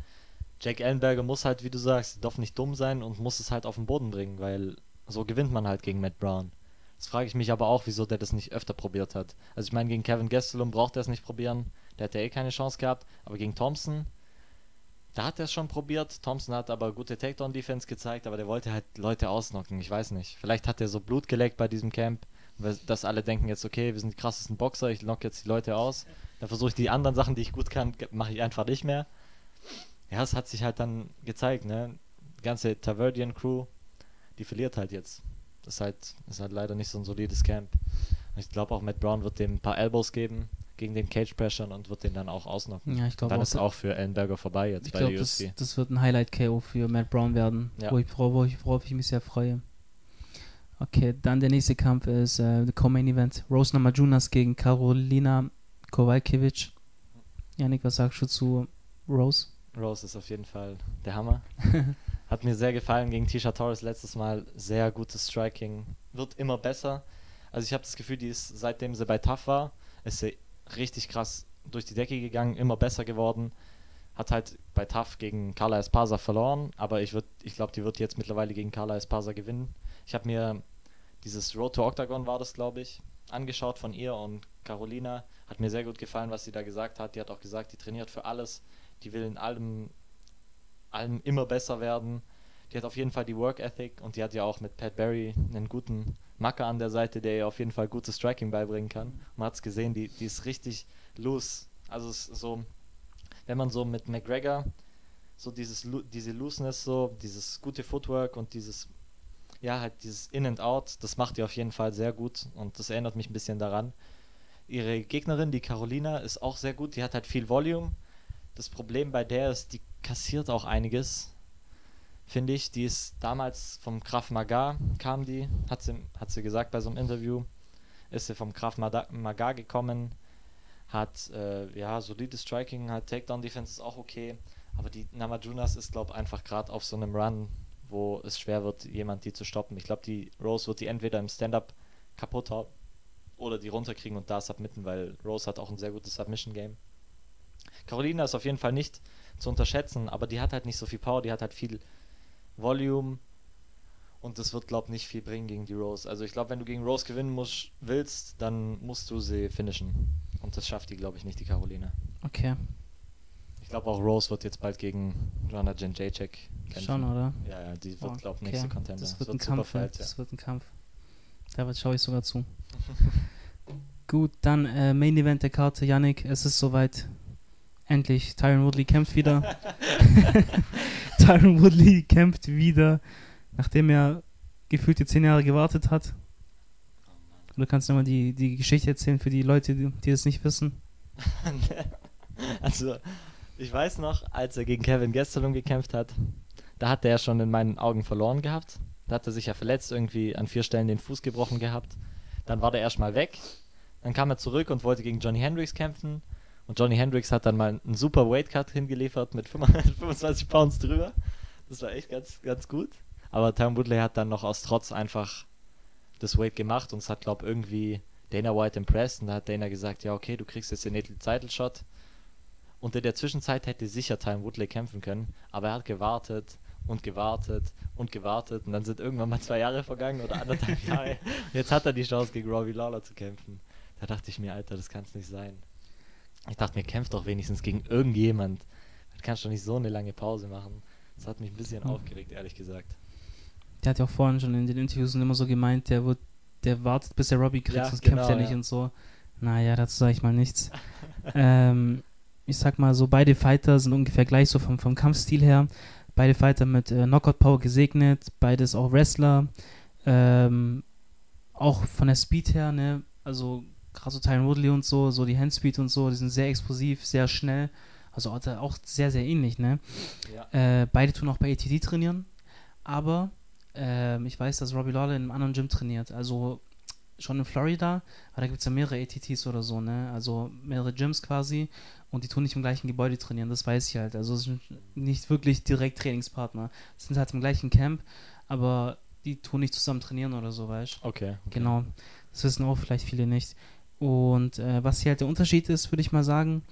Jake Ellenberger muss halt, wie du sagst, darf nicht dumm sein und muss es halt auf den Boden bringen, weil so gewinnt man halt gegen Matt Brown. Das frage ich mich aber auch, wieso der das nicht öfter probiert hat. Also ich meine, gegen Kevin Gastelum braucht er es nicht probieren. Der hat ja eh keine Chance gehabt. Aber gegen Thompson, da hat er es schon probiert. Thompson hat aber gute Takedown-Defense gezeigt, aber der wollte halt Leute ausnocken. Ich weiß nicht. Vielleicht hat er so Blut geleckt bei diesem Camp, dass alle denken jetzt, okay, wir sind die krassesten Boxer, ich lock jetzt die Leute aus, dann versuche ich die anderen Sachen, die ich gut kann, mache ich einfach nicht mehr. Ja, es hat sich halt dann gezeigt, ne, die ganze Taverdian-Crew, die verliert halt jetzt. Das ist halt, ist halt leider nicht so ein solides Camp. Und ich glaube auch, Matt Brown wird dem ein paar Elbows geben gegen den Cage-Pressure und wird den dann auch ausnocken. Ja, ich glaub, dann auch ist auch für Ellenberger vorbei jetzt ich bei glaub, der U F C. Das, das wird ein Highlight-K O für Matt Brown werden, ja. wo ich, worauf ich, worauf ich mich sehr freue. Okay, dann der nächste Kampf ist äh, der Co-Main-Event. Rose Namajunas gegen Karolina Kowalkiewicz. Yannick, was sagst du zu Rose? Rose ist auf jeden Fall der Hammer. Hat mir sehr gefallen gegen Tecia Torres letztes Mal. Sehr gutes Striking. Wird immer besser. Also ich habe das Gefühl, die ist, seitdem sie bei T A F war, ist sie richtig krass durch die Decke gegangen, immer besser geworden. Hat halt bei T A F gegen Carla Esparza verloren, aber ich, ich glaube, die wird jetzt mittlerweile gegen Carla Esparza gewinnen. Ich habe mir dieses Road to Octagon, war das glaube ich, angeschaut von ihr und Carolina, hat mir sehr gut gefallen, was sie da gesagt hat. Die hat auch gesagt, die trainiert für alles, die will in allem, allem immer besser werden. Die hat auf jeden Fall die Work Ethic und die hat ja auch mit Pat Barry einen guten Macker an der Seite, der ihr auf jeden Fall gutes Striking beibringen kann. Man hat es gesehen, die, die ist richtig loose. Also es ist so, wenn man so mit McGregor so dieses diese Looseness, so dieses gute Footwork und dieses, ja, halt dieses In and Out, das macht ihr auf jeden Fall sehr gut und das erinnert mich ein bisschen daran. Ihre Gegnerin, die Carolina, ist auch sehr gut, die hat halt viel Volume. Das Problem bei der ist, die kassiert auch einiges, finde ich. Die ist damals vom Krav Maga, kam die, hat sie, hat sie gesagt bei so einem Interview, ist sie vom Krav Maga gekommen, hat, äh, ja, solides Striking, hat Takedown-Defense ist auch okay, aber die Namajunas ist, glaube ich, einfach gerade auf so einem Run, wo es schwer wird, jemand die zu stoppen. Ich glaube, die Rose wird die entweder im Stand-Up kaputt hauen oder die runterkriegen und da submitten, weil Rose hat auch ein sehr gutes Submission-Game. Carolina ist auf jeden Fall nicht zu unterschätzen, aber die hat halt nicht so viel Power, die hat halt viel Volume und das wird, glaube ich, nicht viel bringen gegen die Rose. Also ich glaube, wenn du gegen Rose gewinnen musst, willst, dann musst du sie finishen. Und das schafft die, glaube ich, nicht, die Carolina. Okay. Ich glaube auch Rose wird jetzt bald gegen Joanna Jędrzejczyk kämpfen. Schon, oder? Ja, ja, die wird, oh, glaube ich, nächste okay. Contender. Das wird, das wird ein Kampf, Fight, ja. Das wird ein Kampf. Da schaue ich sogar zu. Gut, dann äh, Main Event der Karte, Yannick, es ist soweit. Endlich, Tyron Woodley kämpft wieder. Tyron Woodley kämpft wieder, nachdem er gefühlte zehn Jahre gewartet hat. Du kannst nochmal die, die Geschichte erzählen für die Leute, die, die das nicht wissen. Also, ich weiß noch, als er gegen Kevin Gastelum gekämpft hat, da hat er schon in meinen Augen verloren gehabt. Da hat er sich ja verletzt, irgendwie an vier Stellen den Fuß gebrochen gehabt. Dann war der erstmal weg. Dann kam er zurück und wollte gegen Johnny Hendricks kämpfen. Und Johnny Hendricks hat dann mal einen super Weightcut hingeliefert mit fünfundzwanzig Pounds drüber. Das war echt ganz, ganz gut. Aber Tyron Woodley hat dann noch aus Trotz einfach das Weight gemacht und es hat, glaube ich, irgendwie Dana White impressed. Und da hat Dana gesagt, ja okay, du kriegst jetzt den Title-Shot. Und in der Zwischenzeit hätte sicher Tyron Woodley kämpfen können. Aber er hat gewartet und gewartet und gewartet. Und dann sind irgendwann mal zwei Jahre vergangen oder anderthalb Jahre. Und jetzt hat er die Chance, gegen Robbie Lawler zu kämpfen. Da dachte ich mir, Alter, das kann es nicht sein. Ich dachte mir, kämpft doch wenigstens gegen irgendjemand. Du kannst doch nicht so eine lange Pause machen. Das hat mich ein bisschen aufgeregt, ehrlich gesagt. Der hat ja auch vorhin schon in den Interviews immer so gemeint, der wird, der wartet, bis er Robbie kriegt, ja, sonst genau, kämpft er ja nicht und so. Naja, dazu sage ich mal nichts. ähm, ich sag mal so, beide Fighter sind ungefähr gleich so vom, vom Kampfstil her. Beide Fighter mit äh, Knockout-Power gesegnet, beides auch Wrestler. Ähm, auch von der Speed her, ne, also gerade so Tyron Woodley und so, so die Handspeed und so, die sind sehr explosiv, sehr schnell, also auch sehr, sehr ähnlich, ne. Ja. Äh, beide tun auch bei A T T trainieren, aber äh, ich weiß, dass Robbie Lawler in einem anderen Gym trainiert, also schon in Florida, aber da gibt es ja mehrere A T Ts oder so, ne, also mehrere Gyms quasi und die tun nicht im gleichen Gebäude trainieren, das weiß ich halt, also sind nicht wirklich direkt Trainingspartner, sind halt im gleichen Camp, aber die tun nicht zusammen trainieren oder so, weißt du. Okay, okay. Genau, das wissen auch vielleicht viele nicht. Und äh, was hier halt der Unterschied ist, würde ich mal sagen,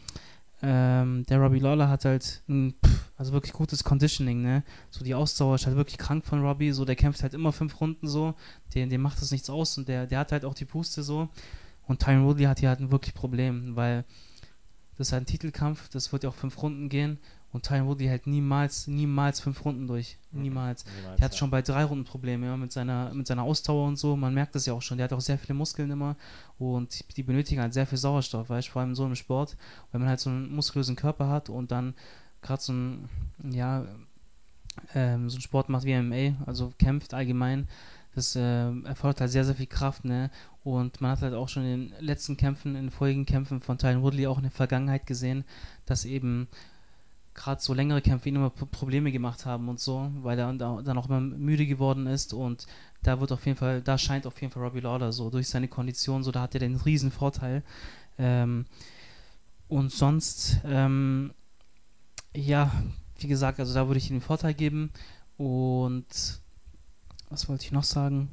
ähm, der Robbie Lawler hat halt ein, pff, also wirklich gutes Conditioning, ne? So die Ausdauer ist halt wirklich krank von Robbie, so der kämpft halt immer fünf Runden so, dem, dem macht das nichts aus und der, der hat halt auch die Puste so. Und Tyron Woodley hat hier halt ein wirklich Problem, weil das ist halt ein Titelkampf, das wird ja auch fünf Runden gehen und Tyron Woodley hält niemals, niemals fünf Runden durch, niemals. niemals der hat ja. schon bei drei Runden Probleme ja, mit seiner mit seiner Ausdauer und so, man merkt das ja auch schon, der hat auch sehr viele Muskeln immer und die benötigen halt sehr viel Sauerstoff, weißt du, vor allem so im Sport, wenn man halt so einen muskulösen Körper hat und dann gerade so ein, ja, ähm, so einen Sport macht wie M M A, also kämpft allgemein, das äh, erfordert halt sehr, sehr viel Kraft, ne, und man hat halt auch schon in den letzten Kämpfen, in den vorigen Kämpfen von Tyron Woodley auch in der Vergangenheit gesehen, dass eben gerade so längere Kämpfe ihn immer Probleme gemacht haben und so, weil er dann auch immer müde geworden ist und da wird auf jeden Fall, da scheint auf jeden Fall Robbie Lawler so, durch seine Kondition so, da hat er den riesen Vorteil. Ähm, und sonst, ähm, ja, wie gesagt, also da würde ich ihm den Vorteil geben und was wollte ich noch sagen?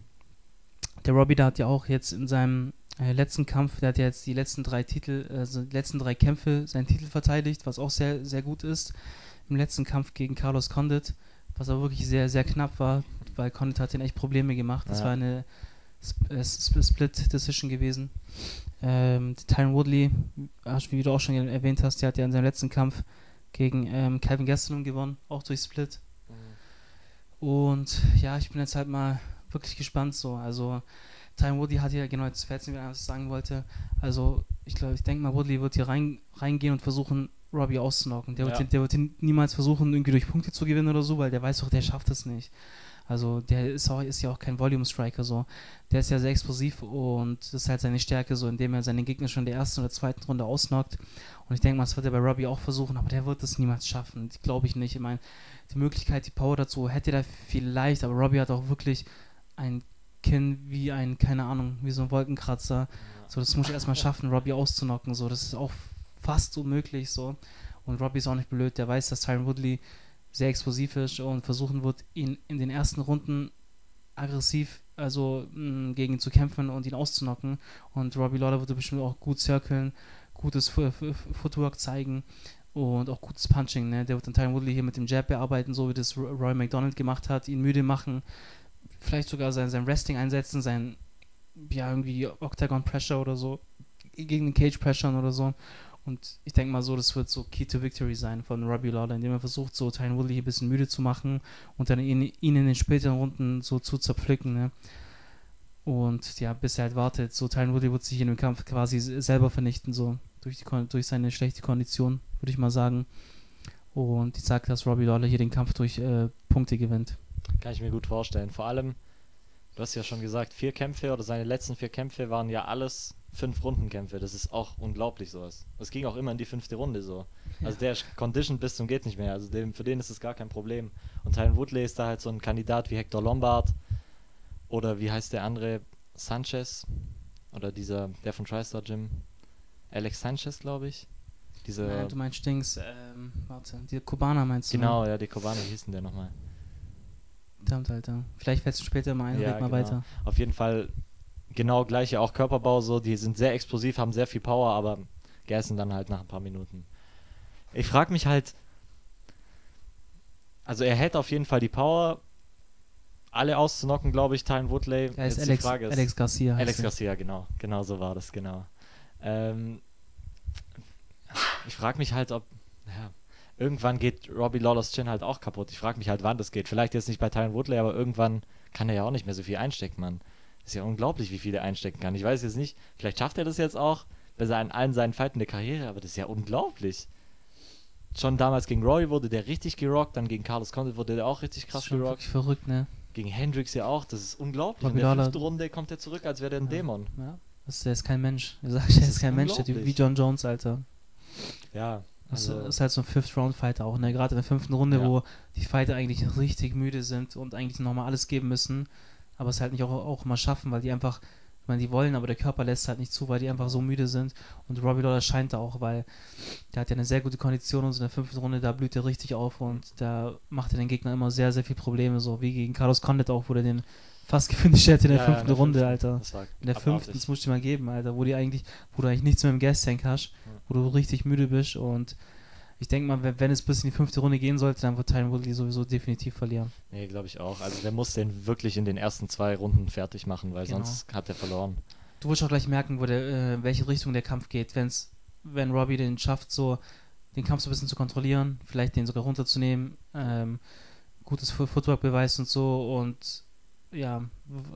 Der Robbie, der hat ja auch jetzt in seinem äh, letzten Kampf, der hat ja jetzt die letzten drei Titel, also die letzten drei Kämpfe seinen Titel verteidigt, was auch sehr, sehr gut ist. Im letzten Kampf gegen Carlos Condit, was aber wirklich sehr, sehr knapp war, weil Condit hat ihn echt Probleme gemacht. Das ja. war eine Sp- äh, Split-Decision gewesen. Ähm, Tyron Woodley, wie du auch schon erwähnt hast, der hat ja in seinem letzten Kampf gegen ähm, Calvin Gastelum gewonnen, auch durch Split. Mhm. Und ja, ich bin jetzt halt mal wirklich gespannt so, also Tyron Woodley hat ja genau jetzt verletzt, wie ich sagen wollte, also ich glaube, ich denke mal, Woodley wird hier rein, reingehen und versuchen, Robbie auszunocken, der, ja. wird, der wird niemals versuchen, irgendwie durch Punkte zu gewinnen oder so, weil der weiß doch, der schafft es nicht, also der ist, auch, ist ja auch kein Volume Striker so, der ist ja sehr explosiv und das ist halt seine Stärke so, indem er seine Gegner schon in der ersten oder zweiten Runde ausnockt und ich denke mal, das wird er bei Robbie auch versuchen, aber der wird das niemals schaffen, glaube ich nicht, ich meine, die Möglichkeit, die Power dazu hätte er vielleicht, aber Robbie hat auch wirklich ein Kinn wie ein, keine Ahnung, wie so ein Wolkenkratzer. Ja. So, das muss ich erstmal schaffen, Robbie auszunocken. So, das ist auch fast unmöglich so. Und Robbie ist auch nicht blöd, der weiß, dass Tyron Woodley sehr explosiv ist und versuchen wird, ihn in den ersten Runden aggressiv, also mh, gegen ihn zu kämpfen und ihn auszunocken. Und Robbie Lawler wird bestimmt auch gut circlen, gutes Footwork zeigen und auch gutes Punching. Ne? Der wird dann Tyron Woodley hier mit dem Jab bearbeiten, so wie das Roy McDonald gemacht hat, ihn müde machen. Vielleicht sogar sein, sein Wrestling einsetzen, sein, ja, irgendwie Octagon-Pressure oder so, gegen den Cage-Pressure oder so. Und ich denke mal so, das wird so Key to Victory sein von Robbie Lawler, indem er versucht, so Tyron Woodley ein bisschen müde zu machen und dann ihn, ihn in den späteren Runden so zu zerpflücken, ne? Und ja, bis er halt wartet, so Tyron Woodley wird sich in dem Kampf quasi selber vernichten, so durch, die, durch seine schlechte Kondition. würde ich mal sagen. Und ich sage, dass Robbie Lawler hier den Kampf durch äh, Punkte gewinnt. Kann ich mir gut vorstellen. Vor allem, du hast ja schon gesagt, vier Kämpfe oder seine letzten vier Kämpfe waren ja alles fünf Rundenkämpfe. Das ist auch unglaublich sowas. Das ging auch immer in die fünfte Runde so. Also ja. Der ist conditioned bis zum geht nicht mehr. Also dem, für den ist es gar kein Problem. Und Tyron Woodley ist da halt so ein Kandidat wie Hector Lombard oder wie heißt der andere? Sanchez oder dieser, der von TriStar Gym. Alex Sanchez, glaube ich. Diese, Nein, du meinst Stings, ähm, warte, die Kubaner meinst du? Genau, ja, die Kubaner, wie hieß denn der nochmal? Verdammt, Alter. Vielleicht fällst du später mal ein, ja, red mal genau. weiter. Auf jeden Fall genau gleiche, auch Körperbau so, die sind sehr explosiv, haben sehr viel Power, aber gassen dann halt nach ein paar Minuten. Ich frage mich halt, also er hätte auf jeden Fall die Power, alle auszunocken, glaube ich, Tyron Woodley. Ja, ist Jetzt Alex, die Frage ist, Alex Garcia. Alex Garcia, genau, genau so war das, genau. Ähm, Ich frage mich halt, ob... Ja, irgendwann geht Robbie Lawlers Chin halt auch kaputt. Ich frage mich halt, wann das geht. Vielleicht jetzt nicht bei Tyron Woodley, aber irgendwann kann er ja auch nicht mehr so viel einstecken, Mann. Ist ja unglaublich, wie viel er einstecken kann. Ich weiß jetzt nicht, vielleicht schafft er das jetzt auch bei seinen, allen seinen Fighten der Karriere, aber das ist ja unglaublich. Schon damals gegen Rory wurde der richtig gerockt, dann gegen Carlos Condit wurde der auch richtig krass gerockt. Das ist schon wirklich verrückt, ne? Gegen Hendricks ja auch, das ist unglaublich. Robbie in der Lawler. fünften Runde kommt er zurück, als wäre der ein ja. Dämon. Ja, das, der ist kein Mensch. Er sagt, der ist, ist kein Mensch, der Typ wie John Jones, Alter. Ja, also das ist halt so ein Fifth-Round-Fighter auch, ne? Gerade in der fünften Runde, ja. wo die Fighter eigentlich richtig müde sind und eigentlich nochmal alles geben müssen, aber es halt nicht auch, auch mal schaffen, weil die einfach, ich meine, die wollen, aber der Körper lässt halt nicht zu, weil die einfach so müde sind. Und Robbie Lawler scheint da auch, weil der hat ja eine sehr gute Kondition und so in der fünften Runde, da blüht er richtig auf und da macht er den Gegner immer sehr, sehr viel Probleme, so wie gegen Carlos Condit auch, wo der den fast gefinisht hätte in der ja, fünften ja, in der Runde, fünften, Alter. Das war in der fünften, das musst du dir mal geben, Alter, wo, die eigentlich, wo du eigentlich nichts mehr im Gas-Tank hast, ja. wo du richtig müde bist und ich denke mal, wenn, wenn es bis in die fünfte Runde gehen sollte, dann wird Tyron Woodley sowieso definitiv verlieren. Nee, glaube ich auch. Also der muss den wirklich in den ersten zwei Runden fertig machen, weil genau. sonst hat er verloren. Du wirst auch gleich merken, wo der, in welche Richtung der Kampf geht, wenn's, wenn Robbie den schafft, so den Kampf so ein bisschen zu kontrollieren, vielleicht den sogar runterzunehmen, ähm, gutes Footwork beweist und so und ja,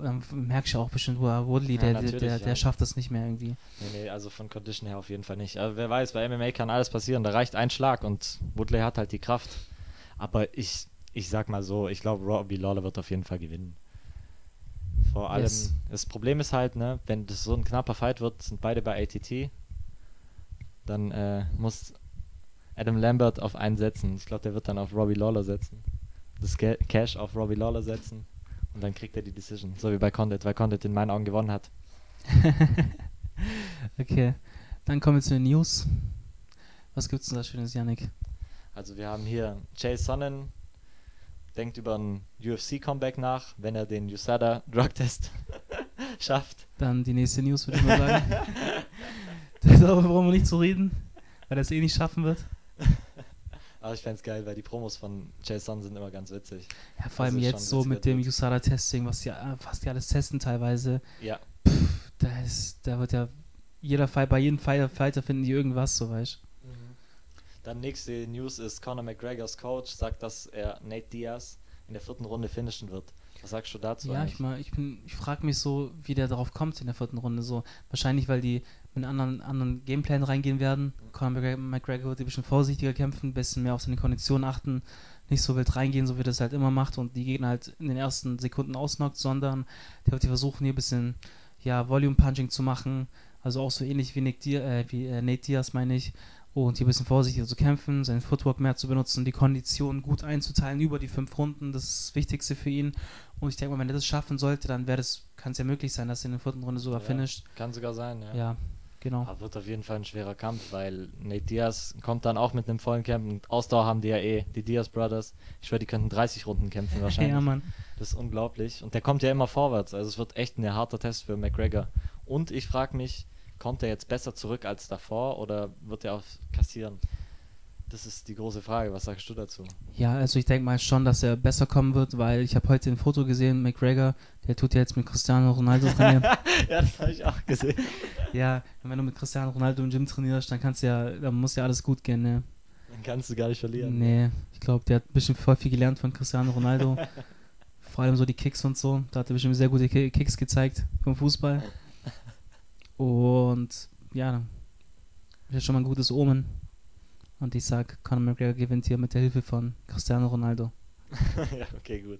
dann merkst du auch bestimmt, Woodley, der, ja, der, der, der ja. schafft das nicht mehr irgendwie. Nee, nee, also von Condition her auf jeden Fall nicht. Also wer weiß, bei M M A kann alles passieren, da reicht ein Schlag und Woodley hat halt die Kraft. Aber ich, ich sag mal so, ich glaube, Robbie Lawler wird auf jeden Fall gewinnen. Vor allem, yes. das Problem ist halt, ne, wenn das so ein knapper Fight wird, sind beide bei A T T, dann äh, muss Adam Lambert auf einen setzen. Ich glaube, der wird dann auf Robbie Lawler setzen. Das Ge- Cash auf Robbie Lawler setzen. Und dann kriegt er die Decision, so wie bei Condit, weil Condit in meinen Augen gewonnen hat. Okay, dann kommen wir zu den News. Was gibt's denn da Schönes, Yannick? Also wir haben hier Chael Sonnen, denkt über ein U F C-Comeback nach, wenn er den U S A D A-Drug-Test schafft. Dann die nächste News, würde ich mal sagen. Darüber brauchen wir nicht zu reden, weil er es eh nicht schaffen wird. Aber ich find's geil, weil die Promos von Jason sind immer ganz witzig. Ja, vor allem also jetzt so mit dem U S A D A-Testing, was die, fast die alles testen teilweise. Ja. Pff, da, ist, da wird ja jeder Fall, bei jedem Fighter, Fighter finden die irgendwas, so weißt du. Mhm. Dann nächste News ist, Conor McGregors Coach sagt, dass er Nate Diaz in der vierten Runde finishen wird. Was sagst du dazu? Ja, ich, mal, ich, bin, ich frag mich so, wie der darauf kommt in der vierten Runde. So wahrscheinlich, weil die mit einem anderen, anderen Gameplan reingehen werden. Conor McGregor wird ein bisschen vorsichtiger kämpfen, ein bisschen mehr auf seine Kondition achten, nicht so wild reingehen, so wie das halt immer macht und die Gegner halt in den ersten Sekunden ausnockt, sondern der wird hier versuchen, hier ein bisschen ja, Volume-Punching zu machen, also auch so ähnlich wie, Nick Di- äh, wie äh, Nate Diaz, meine ich, und hier ein bisschen vorsichtiger zu kämpfen, sein Footwork mehr zu benutzen, die Kondition gut einzuteilen über die fünf Runden, das ist das Wichtigste für ihn. Und ich denke mal, wenn er das schaffen sollte, dann wäre das, kann es ja möglich sein, dass er in der vierten Runde sogar ja, finisht. Kann sogar sein, ja. Ja. Genau. Aber wird auf jeden Fall ein schwerer Kampf, weil Nate Diaz kommt dann auch mit einem vollen Kampf. Und Ausdauer haben die ja eh, die Diaz Brothers. Ich schwöre, die könnten dreißig Runden kämpfen wahrscheinlich. Ja, Mann. Das ist unglaublich. Und der kommt ja immer vorwärts. Also es wird echt ein harter Test für McGregor. Und ich frage mich, kommt er jetzt besser zurück als davor oder wird er auch kassieren? Das ist die große Frage. Was sagst du dazu? Ja, also ich denke mal schon, dass er besser kommen wird, weil ich habe heute ein Foto gesehen, McGregor, der tut ja jetzt mit Cristiano Ronaldo trainieren. Ja, das habe ich auch gesehen. Ja, und wenn du mit Cristiano Ronaldo im Gym trainierst, dann kannst du ja, dann muss ja alles gut gehen, ne? Dann kannst du gar nicht verlieren. Nee, ich glaube, der hat ein bisschen voll viel gelernt von Cristiano Ronaldo. Vor allem so die Kicks und so. Da hat er bestimmt sehr gute Kicks gezeigt vom Fußball. Und ja, das ist schon mal ein gutes Omen. Und ich sage, Conor McGregor gewinnt hier mit der Hilfe von Cristiano Ronaldo. Ja, okay, gut.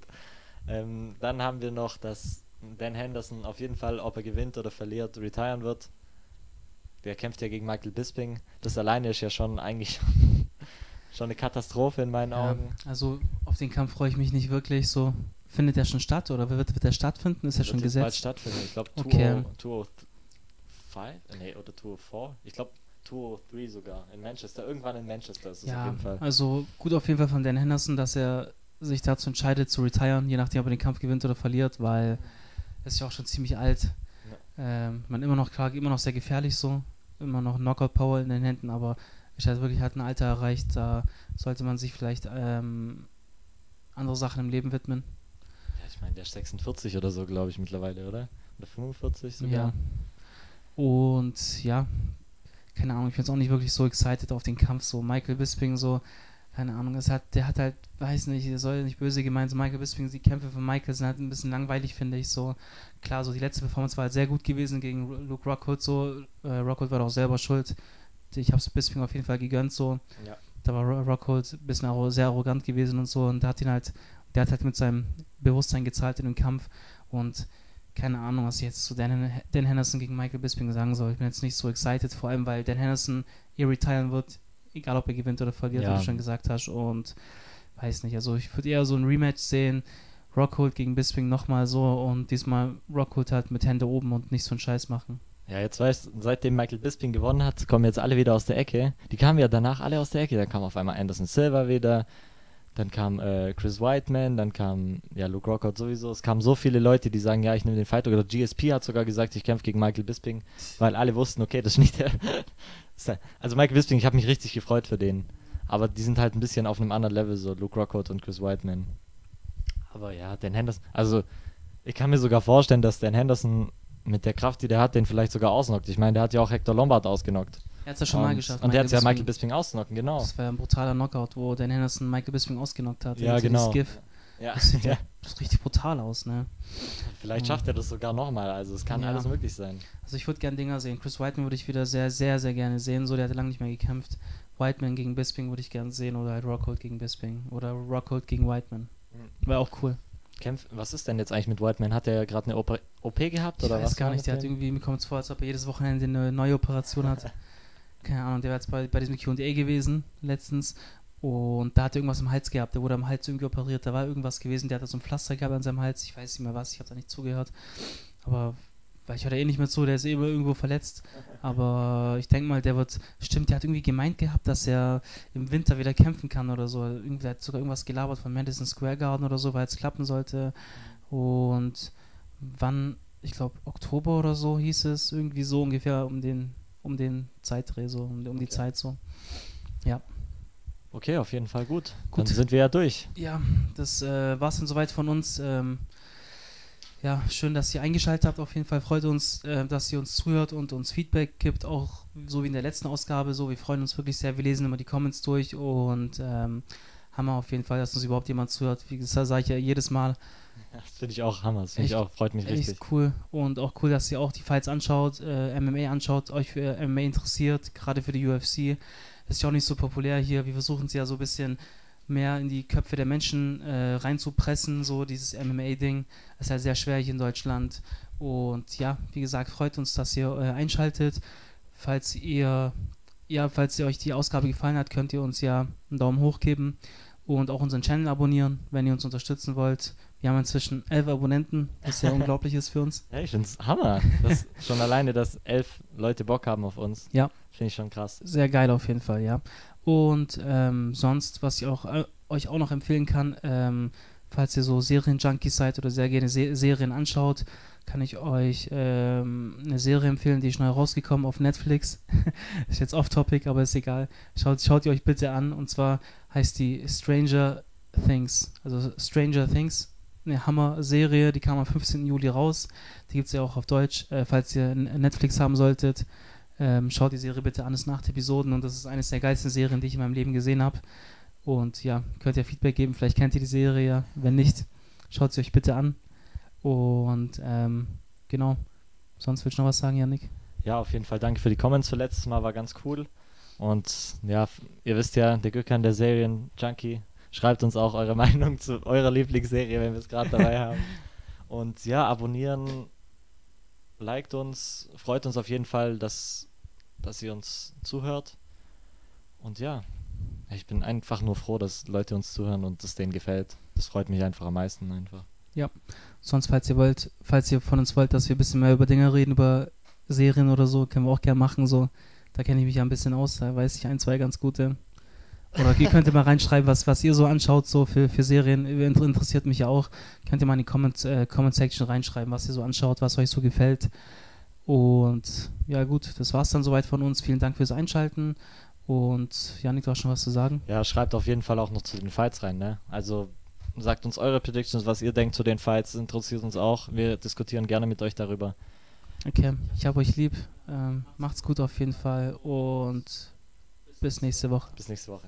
Ähm, dann haben wir noch, dass Dan Henderson auf jeden Fall, ob er gewinnt oder verliert, retiren wird. Der kämpft ja gegen Michael Bisping. Das alleine ist ja schon eigentlich schon eine Katastrophe in meinen ja, Augen. Also auf den Kampf freue ich mich nicht wirklich. So, findet der schon statt oder wird, wird der stattfinden? Ist ja schon gesetzt. Bald stattfinden. Ich glaube okay. zweihundertfünf nee, oder zweihundertvier. Ich glaube zweihundertdrei sogar in Manchester. Irgendwann in Manchester ist es ja, auf jeden Fall. Also gut auf jeden Fall von Dan Henderson, dass er sich dazu entscheidet zu retiren, je nachdem, ob er den Kampf gewinnt oder verliert, weil er ist ja auch schon ziemlich alt. Ja. Ähm, man immer noch klar, immer noch sehr gefährlich so, immer noch Knockout-Power in den Händen, aber ich halt wirklich halt ein Alter erreicht, da sollte man sich vielleicht ähm, andere Sachen im Leben widmen. Ja, ich meine, der ist sechsundvierzig oder so, glaube ich, mittlerweile, oder? Oder fünfundvierzig sogar. Ja. Und ja, keine Ahnung, ich bin jetzt auch nicht wirklich so excited auf den Kampf, so Michael Bisping so, keine Ahnung, es hat, der hat halt, weiß nicht, der soll nicht böse gemeint, so Michael Bisping, die Kämpfe von Michael sind halt ein bisschen langweilig, finde ich, so, klar, so die letzte Performance war halt sehr gut gewesen gegen Luke Rockhold, so, äh, Rockhold war doch selber schuld, ich habe es Bisping auf jeden Fall gegönnt, so, ja. Da war Rockhold ein bisschen arro- sehr arrogant gewesen und so, und da hat ihn halt, der hat halt mit seinem Bewusstsein gezahlt in dem Kampf und keine Ahnung, was ich jetzt zu Dan, Dan Henderson gegen Michael Bisping sagen soll, ich bin jetzt nicht so excited, vor allem, weil Dan Henderson ihr retiren wird, egal ob er gewinnt oder verliert, ja. Wie du schon gesagt hast, und weiß nicht, also ich würde eher so ein Rematch sehen, Rockhold gegen Bisping nochmal so und diesmal Rockhold halt mit Hände oben und nicht so einen Scheiß machen. Ja, jetzt weißt du, seitdem Michael Bisping gewonnen hat, kommen jetzt alle wieder aus der Ecke, die kamen ja danach alle aus der Ecke, dann kam auf einmal Anderson Silva wieder, dann kam äh, Chris Weidman, dann kam ja Luke Rockhold sowieso, es kamen so viele Leute, die sagen, ja, ich nehme den Fight, oder G S P hat sogar gesagt, ich kämpfe gegen Michael Bisping, weil alle wussten, okay, das ist nicht der... Also Michael Bisping, ich habe mich richtig gefreut für den. Aber die sind halt ein bisschen auf einem anderen Level, so Luke Rockhold und Chris Weidman. Aber ja, Dan Henderson, also ich kann mir sogar vorstellen, dass Dan Henderson mit der Kraft, die der hat, den vielleicht sogar ausnockt. Ich meine, der hat ja auch Hector Lombard ausgenockt. Er hat es ja schon und, mal geschafft. Und der hat ja Michael Bisping ausgenockt, genau. Das war ja ein brutaler Knockout, wo Dan Henderson Michael Bisping ausgenockt hat. Ja, genau. Skiff. Ja. Das sieht ja das sieht richtig brutal aus, ne? Vielleicht schafft er das sogar nochmal, also es kann ja alles möglich sein. Also ich würde gerne Dinger sehen. Chris Weidman würde ich wieder sehr, sehr, sehr gerne sehen, so, der hat lange nicht mehr gekämpft. Weidman gegen Bisping würde ich gerne sehen oder halt Rockhold gegen Bisping oder Rockhold gegen Weidman. Mhm. Wäre auch cool. Kämpf, was ist denn jetzt eigentlich mit Weidman? Hat der gerade eine O P gehabt? Ich oder weiß was gar nicht, der hat irgendwie, mir kommt es vor, als ob er jedes Wochenende eine neue Operation hat. Keine Ahnung, der war jetzt bei, bei diesem Q und A gewesen letztens. Und da hat er irgendwas im Hals gehabt, der wurde am Hals irgendwie operiert, da war irgendwas gewesen, der hatte so ein Pflaster gehabt an seinem Hals, ich weiß nicht mehr was, ich habe da nicht zugehört, aber weil ich höre da eh nicht mehr zu, der ist eh immer irgendwo verletzt, aber ich denke mal, der wird, stimmt, der hat irgendwie gemeint gehabt, dass er im Winter wieder kämpfen kann oder so, irgendwie hat sogar irgendwas gelabert von Madison Square Garden oder so, weil es klappen sollte und wann, ich glaube Oktober oder so hieß es, irgendwie so ungefähr um den, um den Zeitdreh so, um, um die okay. Zeit so, ja. Okay, auf jeden Fall gut. gut. Dann sind wir ja durch. Ja, das äh, war's dann soweit von uns. Ähm, ja, schön, dass ihr eingeschaltet habt. Auf jeden Fall freut uns, äh, dass ihr uns zuhört und uns Feedback gibt, auch so wie in der letzten Ausgabe. So, wir freuen uns wirklich sehr. Wir lesen immer die Comments durch und ähm, Hammer auf jeden Fall, dass uns überhaupt jemand zuhört. Wie gesagt, sage ich ja jedes Mal. Das finde ich auch Hammer. Das finde ich auch, freut mich richtig. Echt cool. Und auch cool, dass ihr auch die Fights anschaut, äh, M M A anschaut, euch für äh, M M A interessiert, gerade für die U F C. Ist ja auch nicht so populär hier, wir versuchen es ja so ein bisschen mehr in die Köpfe der Menschen äh, reinzupressen, so dieses M M A-Ding, das ist halt sehr schwer hier in Deutschland und ja, wie gesagt, freut uns, dass ihr äh, einschaltet, falls ihr, ja, falls ihr euch die Ausgabe gefallen hat, könnt ihr uns ja einen Daumen hoch geben und auch unseren Channel abonnieren, wenn ihr uns unterstützen wollt. Wir haben inzwischen elf Abonnenten, was ja unglaublich ist für uns. Hey, ich finde es Hammer. Das schon alleine, dass elf Leute Bock haben auf uns. Ja. Finde ich schon krass. Sehr geil auf jeden Fall, ja. Und ähm, sonst, was ich auch, äh, euch auch noch empfehlen kann, ähm, falls ihr so Serienjunkies seid oder sehr gerne Se- Serien anschaut, kann ich euch ähm, eine Serie empfehlen, die ist neu rausgekommen auf Netflix. Ist jetzt off-topic, aber ist egal. Schaut, schaut ihr euch bitte an. Und zwar heißt die Stranger Things. Also Stranger Things. Eine Hammer-Serie, die kam am fünfzehnten Juli raus. Die gibt es ja auch auf Deutsch. Äh, falls ihr Netflix haben solltet, ähm, schaut die Serie bitte an. Es sind acht Episoden und das ist eines der geilsten Serien, die ich in meinem Leben gesehen habe. Und ja, könnt ihr Feedback geben. Vielleicht kennt ihr die Serie ja. Wenn nicht, schaut sie euch bitte an. Und ähm, genau. Sonst willst du noch was sagen, Yannick? Ja, auf jeden Fall. Danke für die Comments für letztes Mal. War ganz cool. Und ja, ihr wisst ja, der Gökhan, der Serien-Junkie, schreibt uns auch eure Meinung zu eurer Lieblingsserie, wenn wir es gerade dabei haben. Und ja, abonnieren, liked uns, freut uns auf jeden Fall, dass, dass ihr uns zuhört. Und ja, ich bin einfach nur froh, dass Leute uns zuhören und es denen gefällt. Das freut mich einfach am meisten einfach. Ja, sonst, falls ihr wollt, falls ihr von uns wollt, dass wir ein bisschen mehr über Dinge reden, über Serien oder so, können wir auch gerne machen, so. Da kenne ich mich ja ein bisschen aus, da weiß ich ein, zwei ganz gute. Oder ihr könnt ihr mal reinschreiben, was, was ihr so anschaut, so für, für Serien, interessiert mich ja auch. Könnt ihr mal in die Comment, äh, Comment Section reinschreiben, was ihr so anschaut, was euch so gefällt. Und ja gut, das war's dann soweit von uns. Vielen Dank fürs Einschalten. Und Yannick, du hast schon was zu sagen? Ja, schreibt auf jeden Fall auch noch zu den Fights rein, ne? Also sagt uns eure Predictions, was ihr denkt zu den Fights, interessiert uns auch. Wir diskutieren gerne mit euch darüber. Okay, ich habe euch lieb. Ähm, macht's gut auf jeden Fall und bis nächste Woche. Bis nächste Woche.